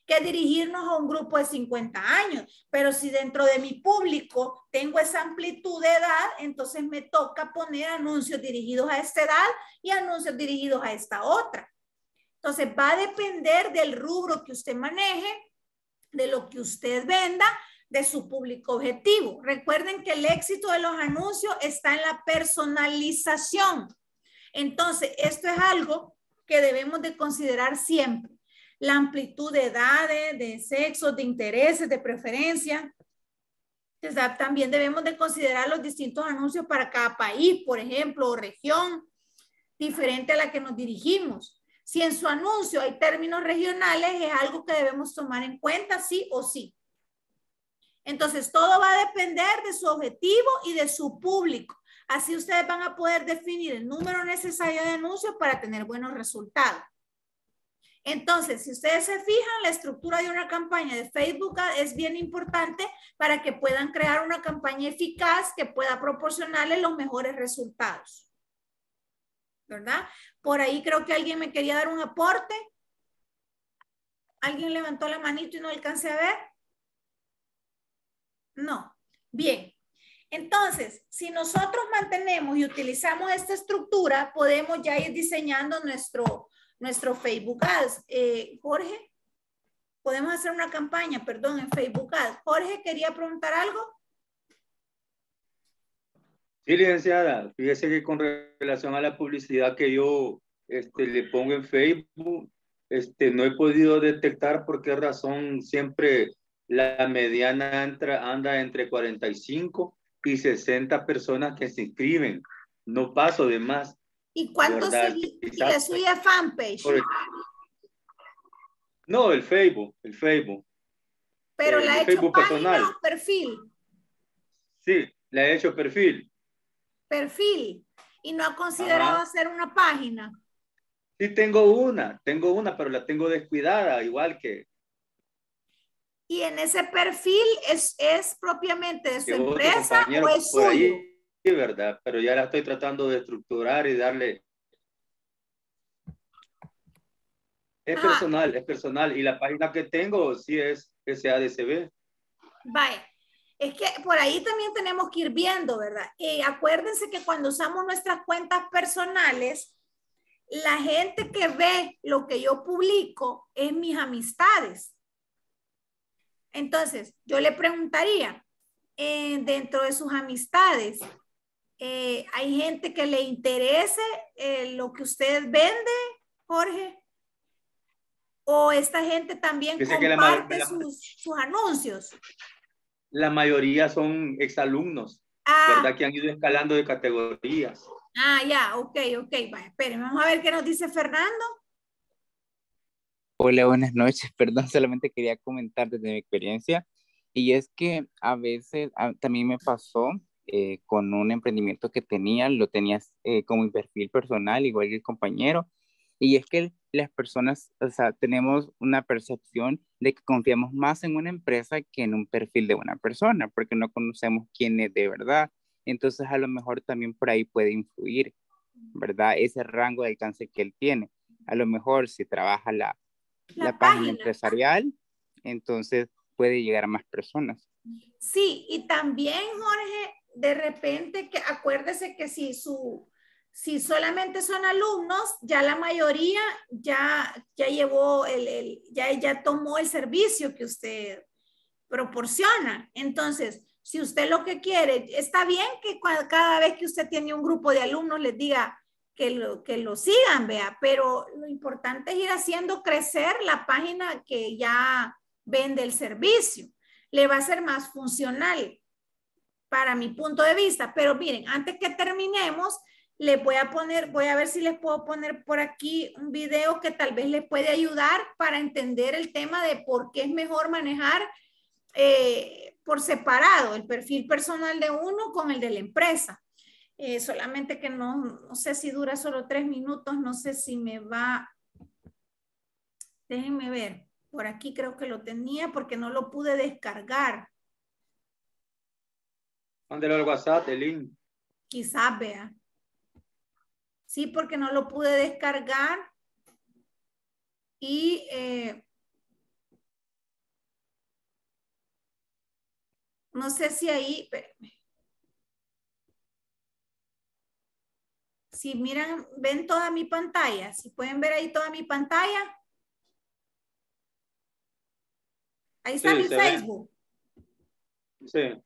que dirigirnos a un grupo de 50 años. Pero si dentro de mi público tengo esa amplitud de edad, entonces me toca poner anuncios dirigidos a esta edad y anuncios dirigidos a esta otra. Entonces va a depender del rubro que usted maneje, de lo que usted venda, de su público objetivo. Recuerden que el éxito de los anuncios está en la personalización. Entonces esto es algo que debemos de considerar siempre. La amplitud de edades, de sexos, de intereses, de preferencias. Entonces, también debemos de considerar los distintos anuncios para cada país, por ejemplo, o región, diferente a la que nos dirigimos. Si en su anuncio hay términos regionales, es algo que debemos tomar en cuenta sí o sí. Entonces, todo va a depender de su objetivo y de su público. Así ustedes van a poder definir el número necesario de anuncios para tener buenos resultados. Entonces, si ustedes se fijan, la estructura de una campaña de Facebook es bien importante para que puedan crear una campaña eficaz que pueda proporcionarles los mejores resultados. ¿Verdad? Por ahí creo que alguien me quería dar un aporte. ¿Alguien levantó la manito y no alcancé a ver? No. Bien. Entonces, si nosotros mantenemos y utilizamos esta estructura, podemos ya ir diseñando nuestro Facebook Ads. Jorge, podemos hacer una campaña, perdón, en Facebook Ads. Jorge, ¿quería preguntar algo? Sí, licenciada. Fíjese que con relación a la publicidad que yo le pongo en Facebook, no he podido detectar por qué razón siempre la mediana anda entre 45 y 60 personas que se inscriben. No paso de más. ¿Y cuántos le sube a fanpage? No, el Facebook. Pero la he hecho página o perfil. Sí, la he hecho perfil. Perfil. ¿Y no ha considerado hacer una página? Sí, tengo una, pero la tengo descuidada, igual que... Y en ese perfil es propiamente de su empresa o es suyo. Ahí, ¿verdad? Pero ya la estoy tratando de estructurar y darle. Es personal, es personal. Y la página que tengo sí es SADCB. Vaya. Es que por ahí también tenemos que ir viendo, ¿verdad? Acuérdense que cuando usamos nuestras cuentas personales, la gente que ve lo que yo publico es mis amistades. Entonces, yo le preguntaría, dentro de sus amistades, ¿hay gente que le interese lo que usted vende, Jorge? ¿O esta gente también comparte sus anuncios? La mayoría son exalumnos, ¿verdad? Que han ido escalando de categorías. Ok. Vale, espérenme, vamos a ver qué nos dice Fernando. Hola, buenas noches. Perdón, solamente quería comentar desde mi experiencia. Y es que a veces también me pasó con un emprendimiento que tenía, lo tenías como mi perfil personal, igual que el compañero. Y es que las personas, o sea, tenemos una percepción de que confiamos más en una empresa que en un perfil de una persona, porque no conocemos quién es de verdad. Entonces, a lo mejor también por ahí puede influir, ¿verdad? Ese rango de alcance que él tiene. A lo mejor si trabaja la página empresarial, entonces puede llegar a más personas. Sí, y también, Jorge, de repente, que acuérdese que si solamente son alumnos, ya la mayoría ya llevó ya tomó el servicio que usted proporciona. Entonces, si usted lo que quiere, está bien que cada vez que usted tiene un grupo de alumnos les diga que lo sigan, vea, pero lo importante es ir haciendo crecer la página que ya vende el servicio. Le va a ser más funcional para mi punto de vista. Pero miren, antes que terminemos, les voy a poner, voy a ver si les puedo poner por aquí un video que tal vez les puede ayudar para entender el tema de por qué es mejor manejar por separado el perfil personal de uno con el de la empresa. Solamente que no sé si dura solo 3 minutos, no sé si me va. Déjenme ver, por aquí creo que lo tenía porque no lo pude descargar. Mándelo al WhatsApp, el link. Quizás vea. Sí, porque no lo pude descargar y no sé si ahí, espérenme. Si miran, ven toda mi pantalla, si pueden ver ahí toda mi pantalla. Ahí está, sí, mi Facebook. Ve. Sí.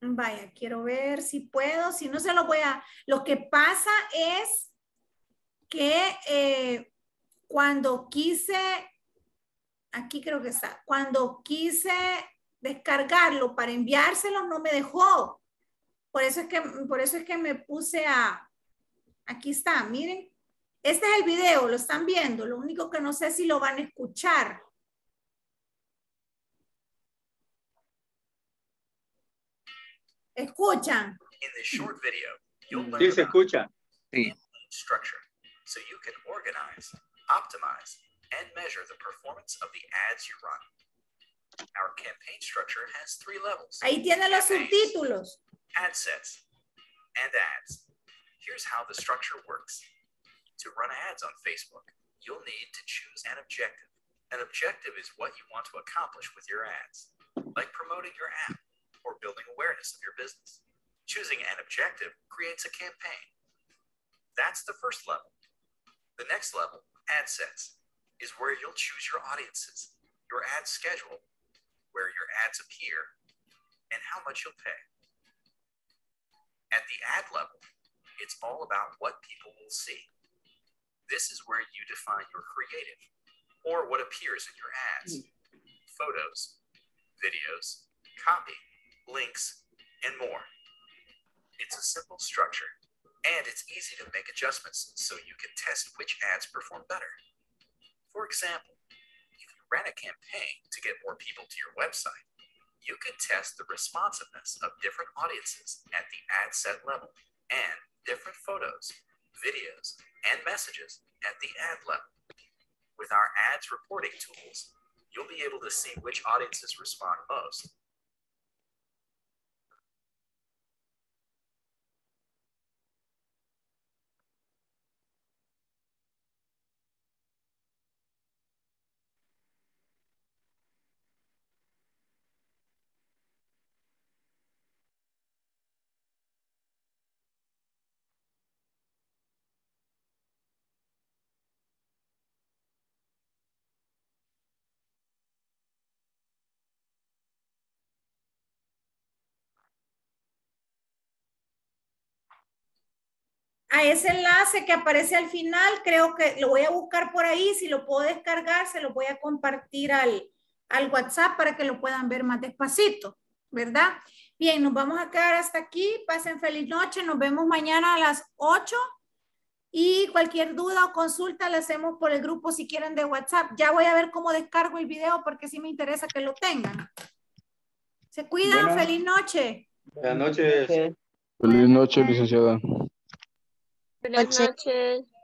Vaya, quiero ver si puedo, si no se lo voy a... Lo que pasa es que cuando quise, aquí creo que está, cuando quise descargarlo para enviárselo no me dejó. Por eso es que me puse a, aquí está, miren. Este es el video, lo están viendo, lo único que no sé si lo van a escuchar. ¿Escuchan? Sí, se escucha. Sí. Structure, so you can organize, optimize, and measure the performance of the ads you run. Our campaign structure has 3 levels. Ahí tiene los subtítulos. Ad sets and ads. Here's how the structure works. To run ads on Facebook, you'll need to choose an objective. An objective is what you want to accomplish with your ads, like promoting your app or building awareness of your business. Choosing an objective creates a campaign. That's the first level. The next level, ad sets, is where you'll choose your audiences, your ad schedule, where your ads appear, and how much you'll pay. At the ad level, it's all about what people will see. This is where you define your creative, or what appears in your ads, photos, videos, copy, links, and more. It's a simple structure. And it's easy to make adjustments so you can test which ads perform better. For example, if you ran a campaign to get more people to your website, you could test the responsiveness of different audiences at the ad set level and different photos, videos, and messages at the ad level. With our ads reporting tools, you'll be able to see which audiences respond most. A ese enlace que aparece al final, creo que lo voy a buscar por ahí, si lo puedo descargar, se lo voy a compartir al WhatsApp para que lo puedan ver más despacito, ¿verdad? Bien, nos vamos a quedar hasta aquí, pasen feliz noche, nos vemos mañana a las 8 y cualquier duda o consulta la hacemos por el grupo si quieren de WhatsApp. Ya voy a ver cómo descargo el video porque sí me interesa que lo tengan. Se cuidan, bueno, feliz noche. Buenas noches. Feliz noche, licenciada. Buenas noches.